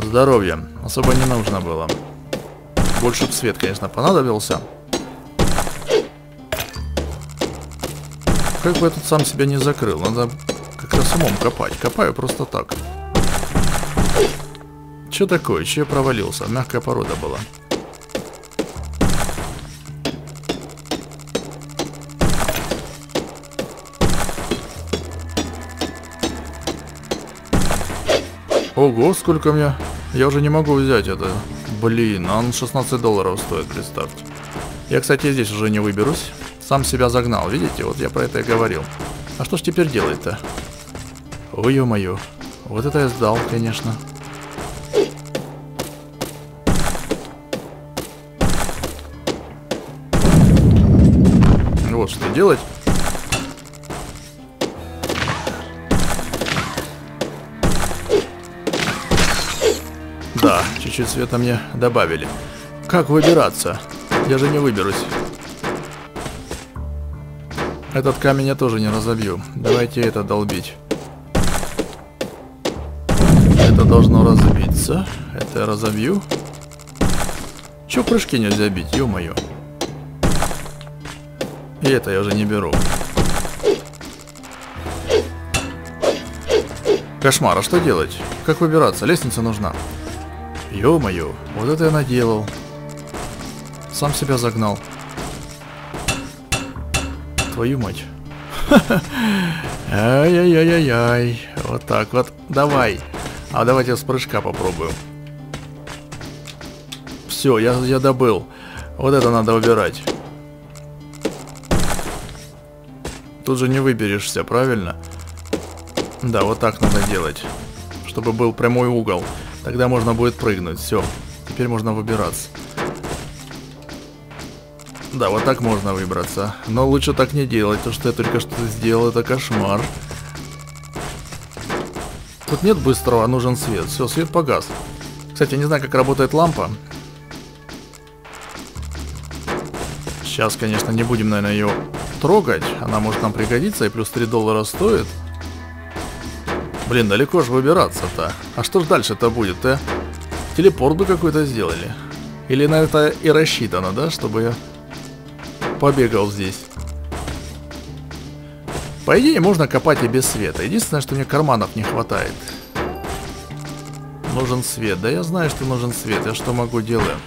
Здоровье. Особо не нужно было. Больше б свет, конечно, понадобился. Как бы я тут сам себя не закрыл, надо как-то самому копать. Копаю просто так. Че такое? Че я провалился? Мягкая порода была. Ого, сколько мне... Я уже не могу взять это. Блин, он 16 долларов стоит, представьте. Я, кстати, здесь уже не выберусь. Сам себя загнал, видите? Вот я про это и говорил. А что ж теперь делать-то? Ой, ё-моё. Вот это я сдал, конечно. Вот что делать. Да, чуть-чуть света мне добавили. Как выбираться? Я же не выберусь. Этот камень я тоже не разобью. Давайте это долбить. Это должно разбиться. Это я разобью. Чё прыжки нельзя бить, ё-моё. И это я уже не беру. Кошмар, а что делать? Как выбираться? Лестница нужна. Ё-моё, вот это я наделал. Сам себя загнал. Твою мать. Ай-яй-яй-яй-яй. Вот так вот. Давай. А давайте с прыжка попробуем. Все, я добыл. Вот это надо выбирать. Тут же не выберешься, правильно? Да, вот так надо делать. Чтобы был прямой угол. Тогда можно будет прыгнуть. Все. Теперь можно выбираться. Да, вот так можно выбраться. Но лучше так не делать. То, что я только что сделал, это кошмар. Тут нет быстрого, а нужен свет. Все, свет погас. Кстати, я не знаю, как работает лампа. Сейчас, конечно, не будем, наверное, ее трогать. Она может нам пригодиться. И плюс 3 доллара стоит. Блин, далеко же выбираться-то. А что ж дальше-то будет-то? Телепорт бы какой-то сделали. Или на это и рассчитано, да? Чтобы я... побегал здесь. По идее, можно копать и без света. Единственное, что мне карманов не хватает. Нужен свет. Да я знаю, что нужен свет. Я что могу делаю?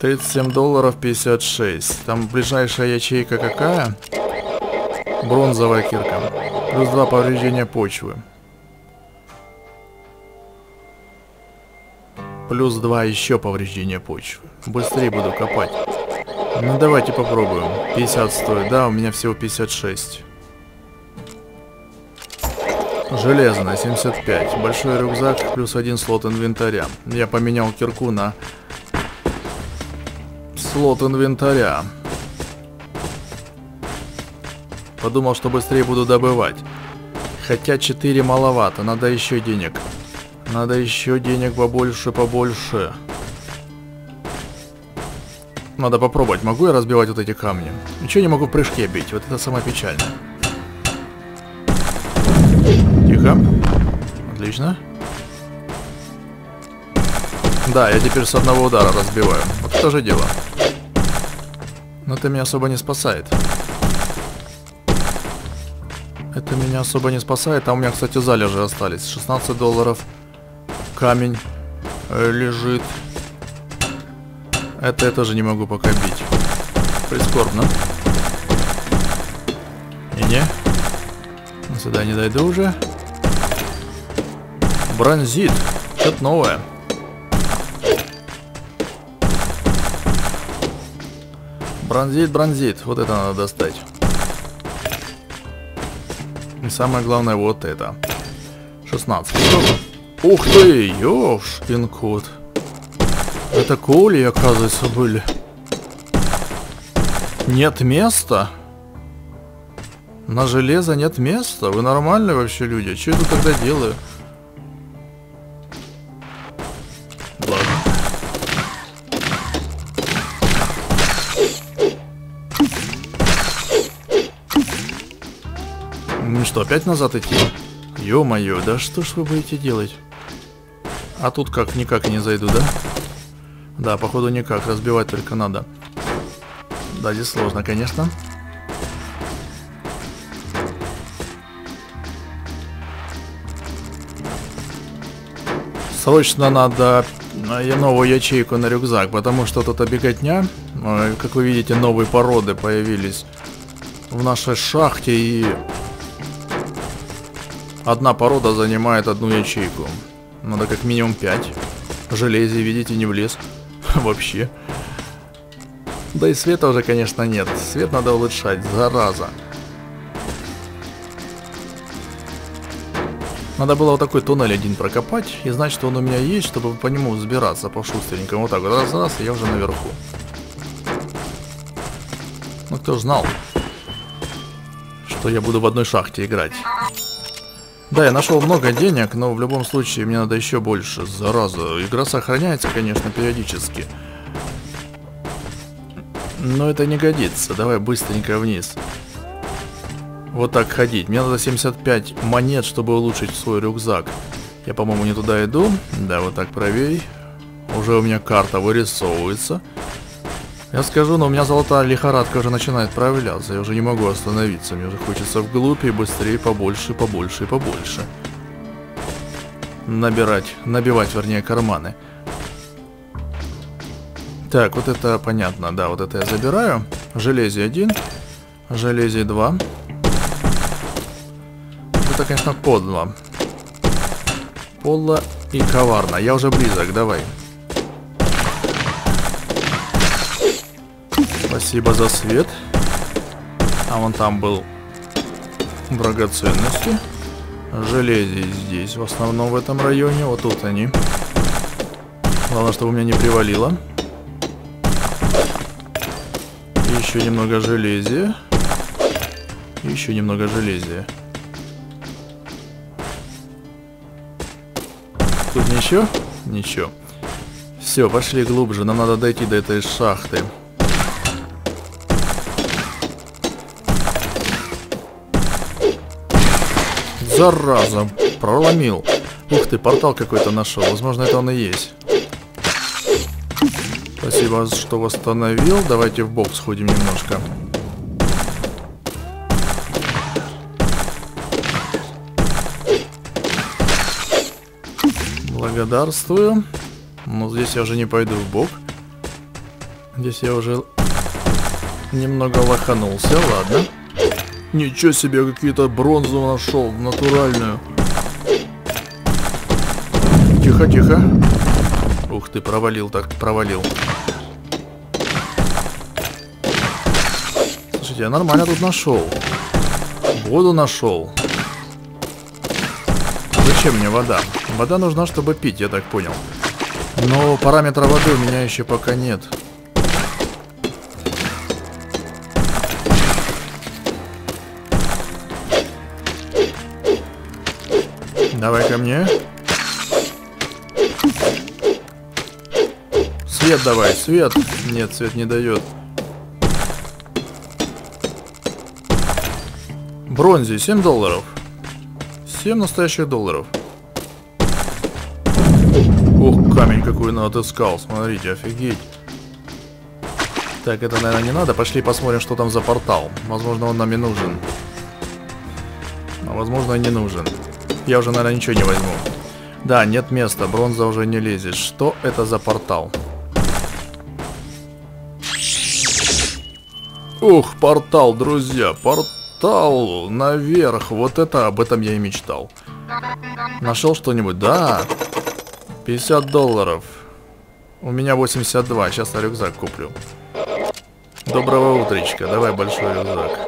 $37,56. Там ближайшая ячейка какая? Бронзовая кирка. Плюс 2 повреждения почвы. Плюс 2 еще повреждения почвы. Быстрее буду копать. Ну давайте попробуем. 50 стоит. Да, у меня всего 56. Железная, 75. Большой рюкзак, плюс 1 слот инвентаря. Я поменял кирку на слот инвентаря. Подумал, что быстрее буду добывать. Хотя 4 маловато, надо еще денег. Надо еще денег побольше, побольше. Надо попробовать, могу я разбивать вот эти камни? Ничего не могу в прыжке бить, вот это самое печальное. Тихо. Отлично. Да, я теперь с одного удара разбиваю. Вот это же дело. Но это меня особо не спасает. Это меня особо не спасает. А у меня, кстати, залежи остались. $16. Камень лежит. Это я тоже не могу пока бить. Прискорбно. Не-не. Сюда не дойду уже. Бронзит. Что-то новое. Бронзит, бронзит. Вот это надо достать. И самое главное вот это. 16. Ух ты, ёшкин-кот. Это коули, оказывается, были. Нет места? На железо нет места? Вы нормальные вообще люди? Что я тут тогда делаю? Что, опять назад идти? Ё-моё, да что ж вы будете делать? А тут как, никак не зайду, да? Да, походу никак, разбивать только надо. Да, здесь сложно, конечно. Срочно надо новую ячейку на рюкзак, потому что тут обеготня. Как вы видите, новые породы появились в нашей шахте и... Одна порода занимает одну ячейку. Надо как минимум 5. Железе, видите, не влез. Вообще. Да и света уже, конечно, нет. Свет надо улучшать, зараза. Надо было вот такой туннель один прокопать. И знать, что он у меня есть, чтобы по нему взбираться по-шустренькому. Вот так вот раз-раз, и я уже наверху. Ну кто ж знал, что я буду в одной шахте играть. Да, я нашел много денег, но в любом случае мне надо еще больше. Зараза, игра сохраняется, конечно, периодически. Но это не годится. Давай быстренько вниз. Вот так ходить. Мне надо 75 монет, чтобы улучшить свой рюкзак. Я, по-моему, не туда иду. Да, вот так правей. Уже у меня карта вырисовывается. Я скажу, но у меня золотая лихорадка уже начинает проявляться. Я уже не могу остановиться. Мне уже хочется вглубь и быстрее, побольше, побольше и побольше. Набивать, вернее, карманы. Так, вот это понятно. Да, вот это я забираю. Железе 1. Железе 2. Это, конечно, подло. Подло и коварно. Я уже близок, давай. Спасибо за свет. А вон там был драгоценности. Железе здесь в основном в этом районе. Вот тут они. Главное, чтобы меня не привалило. И еще немного железия. И еще немного железия. Тут ничего? Ничего. Все, пошли глубже. Нам надо дойти до этой шахты. Зараза, проломил. Ух ты, портал какой-то нашел. Возможно, это он и есть. Спасибо, что восстановил. Давайте в бок сходим немножко. Благодарствую. Но здесь я уже не пойду в бок. Здесь я уже немного лоханулся, ладно. Ничего себе, какие-то бронзу нашел, натуральную. Тихо, тихо. Ух ты, провалил так, провалил. Слушайте, я нормально тут нашел. Воду нашел. Зачем мне вода? Вода нужна, чтобы пить, я так понял. Но параметра воды у меня еще пока нет. Давай ко мне. Свет давай, свет. Нет, свет не дает. Бронзе, $7. 7 настоящих долларов. Ох, камень какой он отыскал. Смотрите, офигеть. Так, это, наверное, не надо. Пошли посмотрим, что там за портал. Возможно, он нам и нужен. А возможно, и не нужен. Я уже, наверное, ничего не возьму. Да, нет места, бронза уже не лезет. Что это за портал? Ух, портал, друзья, портал наверх. Вот это, об этом я и мечтал. Нашел что-нибудь? Да, $50. У меня 82, сейчас я рюкзак куплю. Доброго утречка, давай большой рюкзак.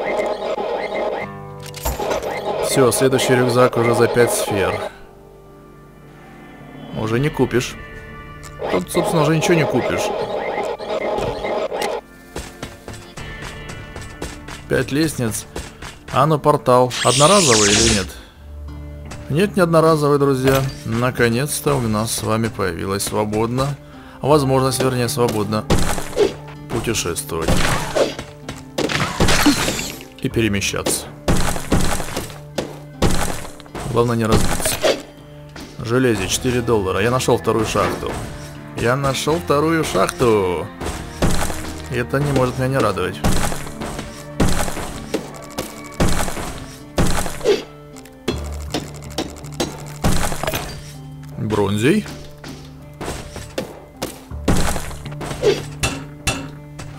Все, следующий рюкзак уже за 5 сфер. Уже не купишь. Тут, собственно, уже ничего не купишь. 5 лестниц. А ну портал. Одноразовый или нет? Нет, не одноразовый, друзья. Наконец-то у нас с вами появилась свободно. Возможность, вернее, свободно путешествовать. И перемещаться. Главное не разбиться. Железе, $4. Я нашел вторую шахту. Я нашел вторую шахту. Это не может меня не радовать. Бронзей.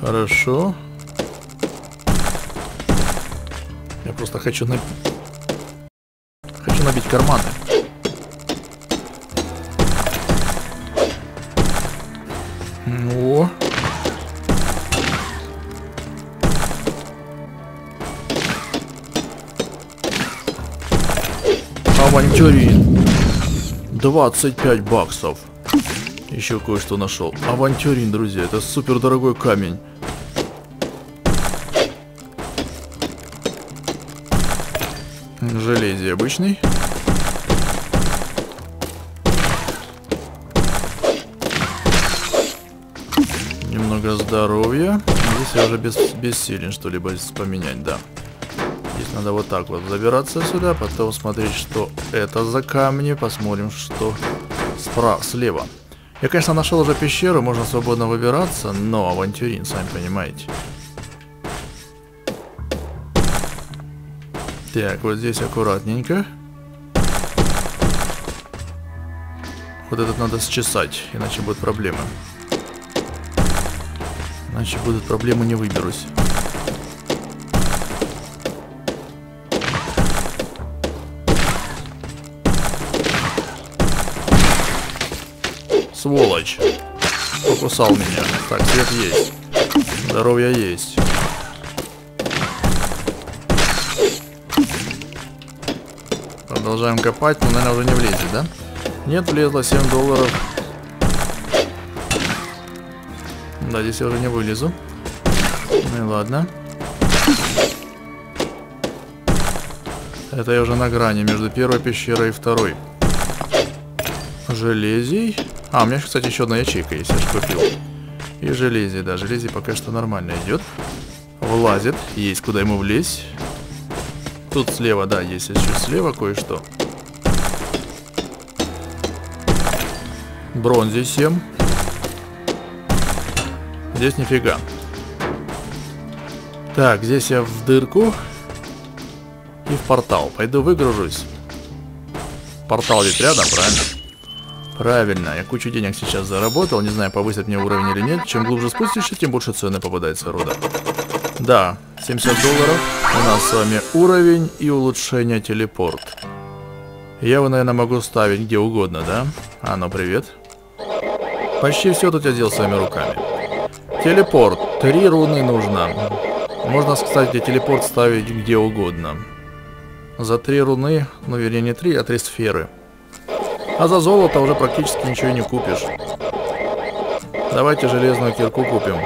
Хорошо. Я просто хочу набить карманы. Ну. Авантюрин. 25 баксов. Еще кое-что нашел. Авантюрин, друзья. Это супер дорогой камень. Железный обычный. Немного здоровья. Здесь я уже бессилен что-либо поменять, да. Здесь надо вот так вот забираться сюда, потом смотреть, что это за камни. Посмотрим, что слева. Я, конечно, нашел уже пещеру, можно свободно выбираться, но авантюрин, сами понимаете. Так, вот здесь аккуратненько. Вот этот надо счесать, иначе будут проблемы. Иначе будут проблемы, не выберусь. Сволочь. Покусал меня. Так, свет есть. Здоровье есть. Продолжаем копать, но, наверное, уже не влезет, да? Нет, влезло $7. Да, здесь я уже не вылезу. Ну и ладно. Это я уже на грани между первой пещерой и второй. Железий. А, у меня, кстати, еще одна ячейка есть, я же купил. И железий, да, железий пока что нормально идет. Влазит, есть куда ему влезть. Тут слева, да, есть еще слева кое-что. Бронзе 7. Здесь нифига. Так, здесь я в дырку. И в портал. Пойду выгружусь. Портал ведь рядом, правильно? Правильно, я кучу денег сейчас заработал, не знаю, повысят мне уровень или нет. Чем глубже спустишься, тем больше цены попадается, рода. Да, 70 долларов. У нас с вами уровень и улучшение телепорт. Я его, наверное, могу ставить где угодно, да? А, ну привет. Почти все тут я сделал своими руками. Телепорт. 3 руны нужно. Можно, кстати, телепорт ставить где угодно. За 3 руны, ну вернее не 3, а 3 сферы. А за золото уже практически ничего не купишь. Давайте железную кирку купим.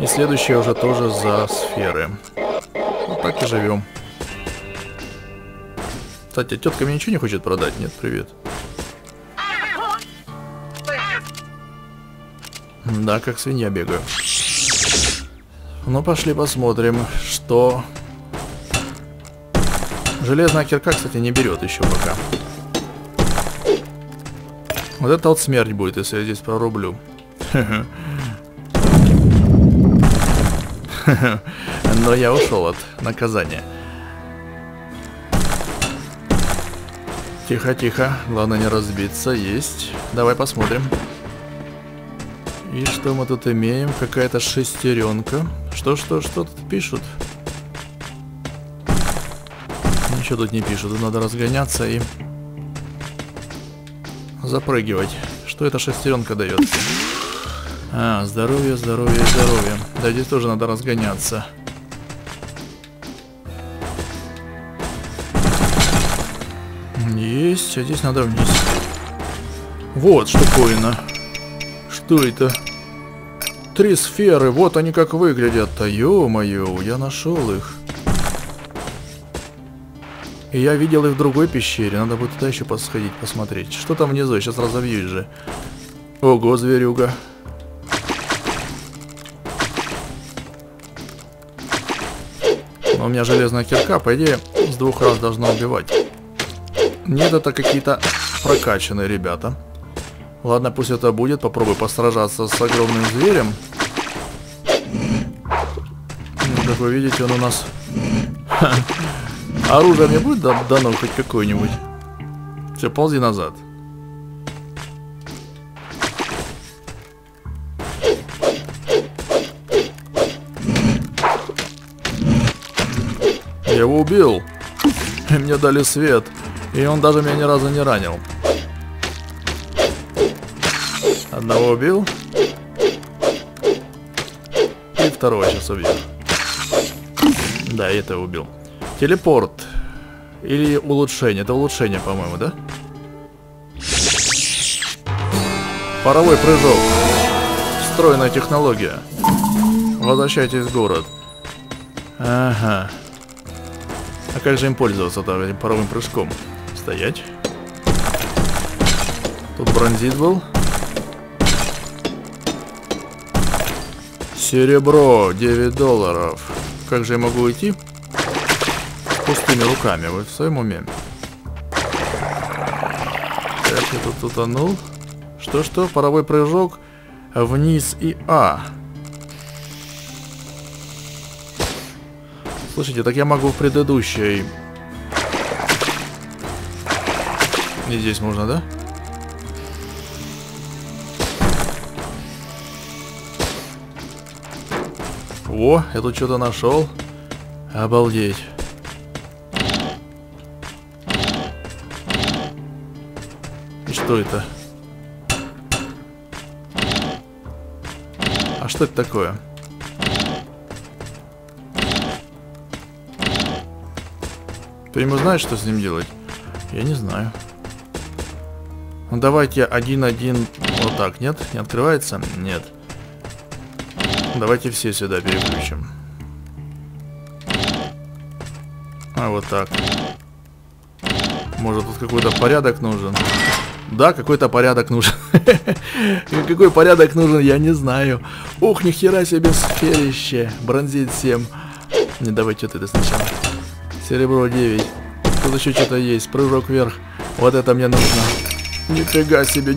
И следующее уже тоже за сферы. Вот так и живем. Кстати, тетка мне ничего не хочет продать? Нет, привет. Да, как свинья бегаю. Ну, пошли посмотрим, что... Железная кирка, кстати, не берет еще пока. Вот это вот смерть будет, если я здесь прорублю. Но я ушел от наказания. Тихо, тихо. Главное не разбиться. Есть. Давай посмотрим. И что мы тут имеем? Какая-то шестеренка. Что тут пишут? Ничего тут не пишут. Тут надо разгоняться и запрыгивать. Что эта шестеренка дает? А, здоровье, здоровье, здоровье. Да, здесь тоже надо разгоняться. Есть, а здесь надо вниз. Вот штуковина. Что это? 3 сферы, вот они как выглядят-то. Ё-моё, я нашел их. И я видел их в другой пещере. Надо будет туда еще посходить, посмотреть. Что там внизу? Сейчас разовьюсь же. Ого, зверюга. Но у меня железная кирка, по идее, с 2 раз должна убивать. Нет, это какие-то прокачанные ребята. Ладно, пусть это будет. Попробую посражаться с огромным зверем. Ну, как вы видите, он у нас... Оружие мне будет дано хоть какое-нибудь? Все, ползи назад. Я его убил. И мне дали свет. И он даже меня ни разу не ранил. Одного убил. И второго сейчас убил. Да, и это убил. Телепорт. Или улучшение. Это улучшение, по-моему, да? Паровой прыжок. Встроенная технология. Возвращайтесь в город. Ага. А как же им пользоваться-то, этим паровым прыжком? Стоять. Тут бронзит был. Серебро. 9 долларов. Как же я могу уйти? С пустыми руками. Вы в своем уме? Так, я тут утонул. Что-что? Паровой прыжок. Вниз и А. Слушайте, так я могу в предыдущей... И здесь можно, да? О, я тут что-то нашел. Обалдеть. И что это? А что это такое? Ты ему знаешь, что с ним делать? Я не знаю. Ну давайте один-один. Вот так, нет? Не открывается? Нет. Давайте все сюда переключим. А, вот так. Может, тут какой-то порядок нужен? Да, какой-то порядок нужен. Какой порядок нужен, я не знаю. Ух, нихера себе сферище. Бронзит 7. Не, давай что-то это сначала. Серебро 9. Тут еще что-то есть. Прыжок вверх. Вот это мне нужно. Нифига себе, у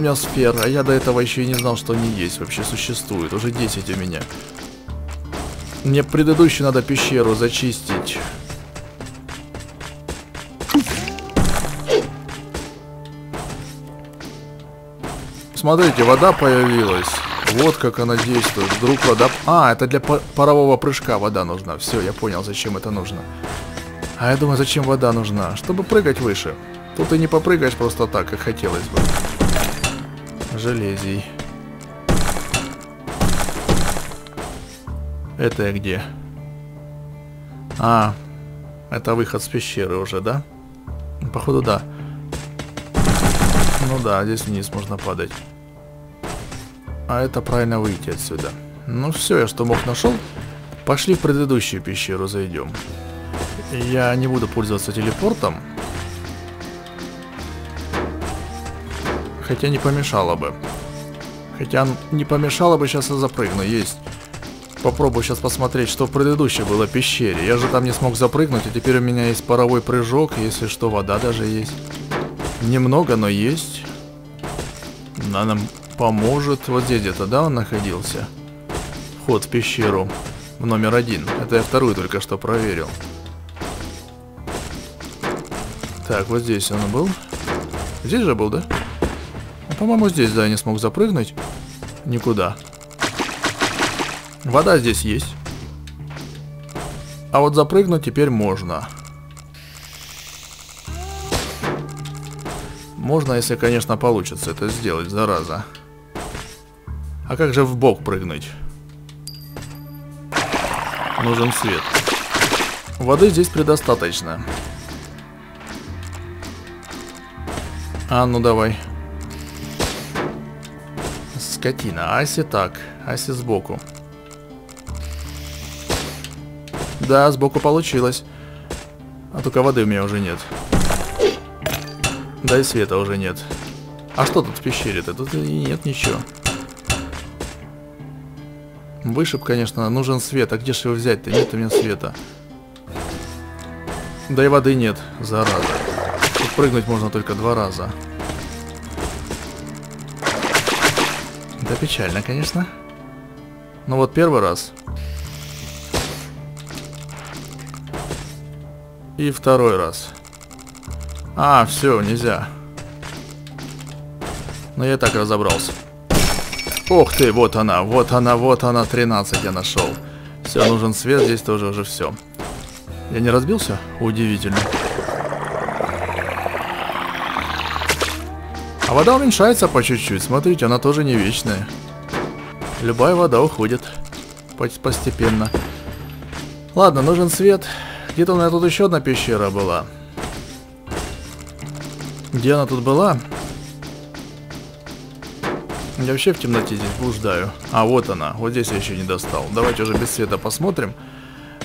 меня сфера. А я до этого еще и не знал, что они есть. Вообще существуют. Уже 10 у меня. Мне предыдущую надо пещеру зачистить. Смотрите, вода появилась. Вот как она действует. Вдруг вода... А, это для парового прыжка вода нужна. Все, я понял, зачем это нужно. А я думаю, зачем вода нужна? Чтобы прыгать выше. Тут и не попрыгаешь просто так, как хотелось бы. Железий. Это я где? А, это выход с пещеры уже, да? Походу, да. Ну да, здесь вниз можно падать. А это правильно выйти отсюда. Ну все, я что мог нашел. Пошли в предыдущую пещеру зайдем. Я не буду пользоваться телепортом. Хотя не помешало бы. Хотя не помешало бы, сейчас я запрыгну. Есть. Попробую сейчас посмотреть, что в предыдущей было пещере. Я же там не смог запрыгнуть, и теперь у меня есть паровой прыжок. Если что, вода даже есть. Немного, но есть. Она нам поможет. Вот здесь где-то, да, он находился? Вход в пещеру. В номер 1. Это я вторую только что проверил. Так, вот здесь он был. Здесь же был, да? По-моему, здесь, да, я не смог запрыгнуть. Никуда. Вода здесь есть. А вот запрыгнуть теперь можно. Можно, если, конечно, получится это сделать, зараза. А как же в бок прыгнуть? Нужен свет. Воды здесь предостаточно. А ну давай. Скотина. Аси так. Аси сбоку. Да, сбоку получилось. А только воды у меня уже нет. Да и света уже нет. А что тут в пещере-то? Тут и нет ничего. Вышиб, конечно, нужен свет. А где же его взять-то? Нет у меня света. Да и воды нет, зараза. Тут прыгнуть можно только 2 раза. Да печально, конечно. Ну вот первый раз. И второй раз. А, все, нельзя. Но я и так разобрался. Ох ты, вот она, вот она, вот она. 13 я нашел. Все, нужен свет, здесь тоже уже все. Я не разбился? Удивительно. А вода уменьшается по чуть-чуть. Смотрите, она тоже не вечная. Любая вода уходит. Постепенно. Ладно, нужен свет. Где-то у меня тут еще одна пещера была. Где она тут была? Я вообще в темноте здесь блуждаю. А, вот она. Вот здесь я еще не достал. Давайте уже без света посмотрим.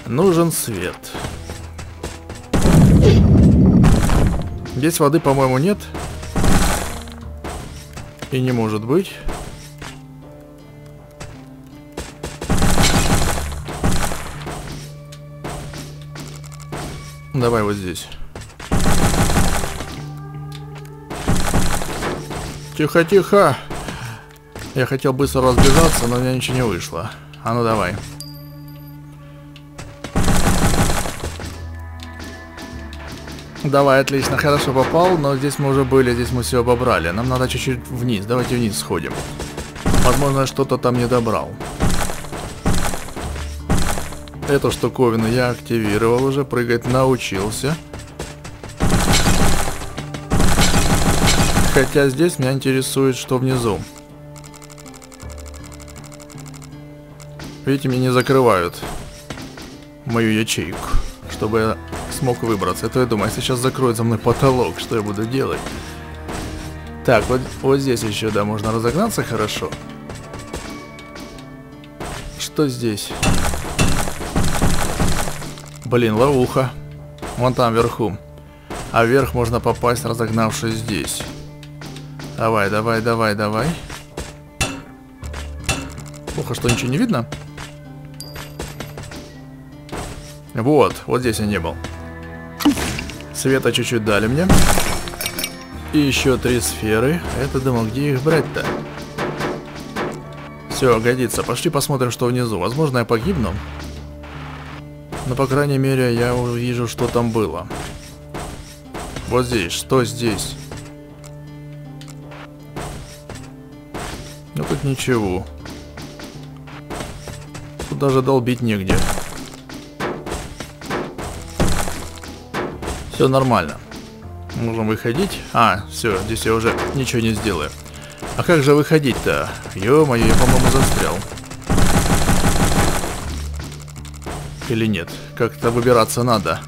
Нужен свет. Здесь воды, по-моему, нет. И не может быть. Давай вот здесь. Тихо-тихо. Я хотел быстро разбежаться, но у меня ничего не вышло. А ну давай. Давай, отлично, хорошо попал, но здесь мы уже были, здесь мы все обобрали. Нам надо чуть-чуть вниз, давайте вниз сходим. Возможно, я что-то там не добрал. Эту штуковину я активировал уже, прыгать научился. Хотя здесь меня интересует, что внизу. Видите, меня не закрывают мою ячейку, чтобы я смог выбраться. Это я думаю, сейчас закроют за мной потолок, что я буду делать? Так, вот здесь еще, да, можно разогнаться хорошо. Что здесь? Блин, ловуха. Вон там, вверху. А вверх можно попасть, разогнавшись здесь. Давай, давай, давай, давай. Плохо, что ничего не видно. Вот, вот здесь я не был. Света чуть-чуть дали мне. И еще 3 сферы. Это думал, где их брать-то? Все, годится. Пошли посмотрим, что внизу. Возможно, я погибну. Но, по крайней мере, я увижу, что там было. Вот здесь. Что здесь? Ну тут ничего. Тут даже долбить негде. Все нормально. Можем выходить. А, все, здесь я уже ничего не сделаю. А как же выходить-то? Ё-моё, я, по-моему, застрял. Или нет? Как-то выбираться надо.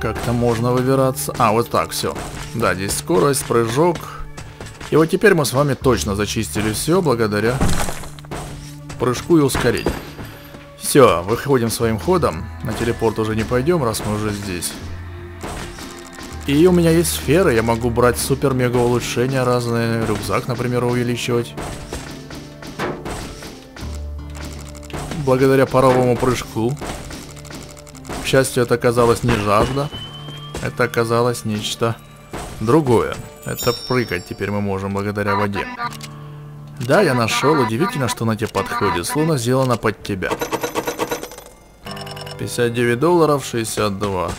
Как-то можно выбираться. А, вот так, все. Да, здесь скорость, прыжок. И вот теперь мы с вами точно зачистили все благодаря прыжку и ускорению. Все, выходим своим ходом. На телепорт уже не пойдем, раз мы уже здесь. И у меня есть сферы, я могу брать супер-мега улучшения разные. Рюкзак, например, увеличивать. Благодаря паровому прыжку. К счастью, это оказалось не жажда. Это оказалось нечто другое. Это прыгать теперь мы можем благодаря воде. Да, я нашел. Удивительно, что на тебе подходит. Словно сделано под тебя. 59 долларов, 62.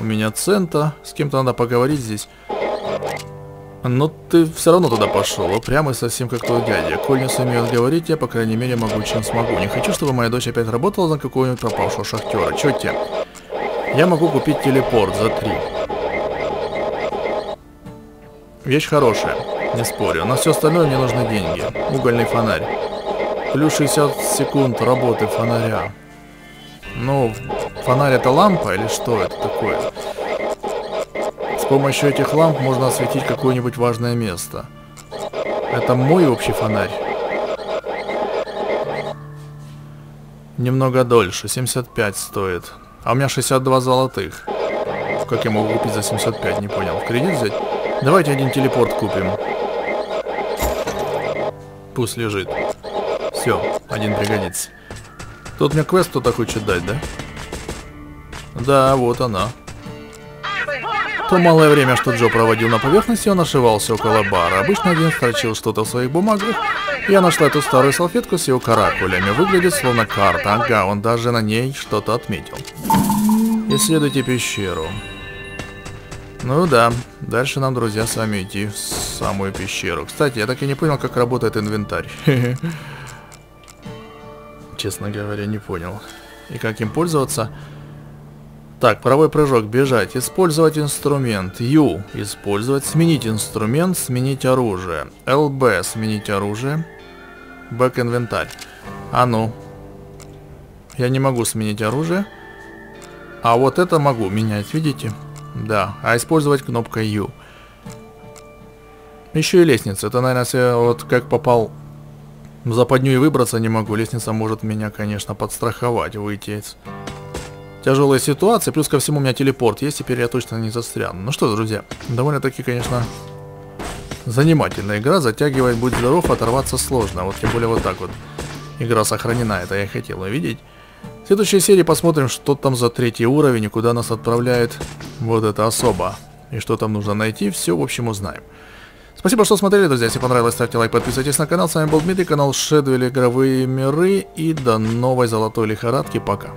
У меня цента. С кем-то надо поговорить здесь. Но ты все равно туда пошел. Прямо совсем как твой дядя. Коль не сумел говорить, я, по крайней мере, могу чем смогу. Не хочу, чтобы моя дочь опять работала на какого-нибудь пропавшего шахтера. Че тебе? Я могу купить телепорт за 3. Вещь хорошая, не спорю. На все остальное мне нужны деньги. Угольный фонарь. Плюс 60 секунд работы фонаря. Ну, фонарь это лампа или что это такое? С помощью этих ламп можно осветить какое-нибудь важное место. Это мой общий фонарь. Немного дольше, 75 стоит. А у меня 62 золотых. Как я могу купить за 75, не понял. В кредит взять? Давайте один телепорт купим. Пусть лежит. Все, один пригодится. Тут мне квест кто-то хочет дать, да? Да, вот она. То малое время, что Джо проводил на поверхности, он ошивался около бара. Обычно один строчил что-то в своих бумагах. Я нашла эту старую салфетку с его каракулями. Выглядит словно карта. Ага, он даже на ней что-то отметил. Исследуйте пещеру. Ну да, дальше нам, друзья, с вами идти в самую пещеру. Кстати, я так и не понял, как работает инвентарь. Честно говоря, не понял. И как им пользоваться? Так, правый прыжок, бежать, использовать инструмент. Ю, использовать, сменить инструмент, сменить оружие. ЛБ, сменить оружие. Бэк инвентарь. А ну. Я не могу сменить оружие. А вот это могу менять, видите? Да, а использовать кнопкой U. Еще и лестница. Это, наверное, если я вот как попал в западню и выбраться не могу. Лестница может меня, конечно, подстраховать, выйти из тяжелой ситуации. Плюс ко всему у меня телепорт есть, теперь я точно не застряну. Ну что, друзья, довольно-таки, конечно, занимательная игра. Затягивает, будь здоров, оторваться сложно. Вот тем более вот так вот. Игра сохранена, это я хотел увидеть. В следующей серии посмотрим, что там за третий уровень и куда нас отправляет вот эта особа. И что там нужно найти, все, в общем, узнаем. Спасибо, что смотрели, друзья. Если понравилось, ставьте лайк, подписывайтесь на канал. С вами был Дмитрий, канал Shadville Игровые Миры. И до новой золотой лихорадки. Пока.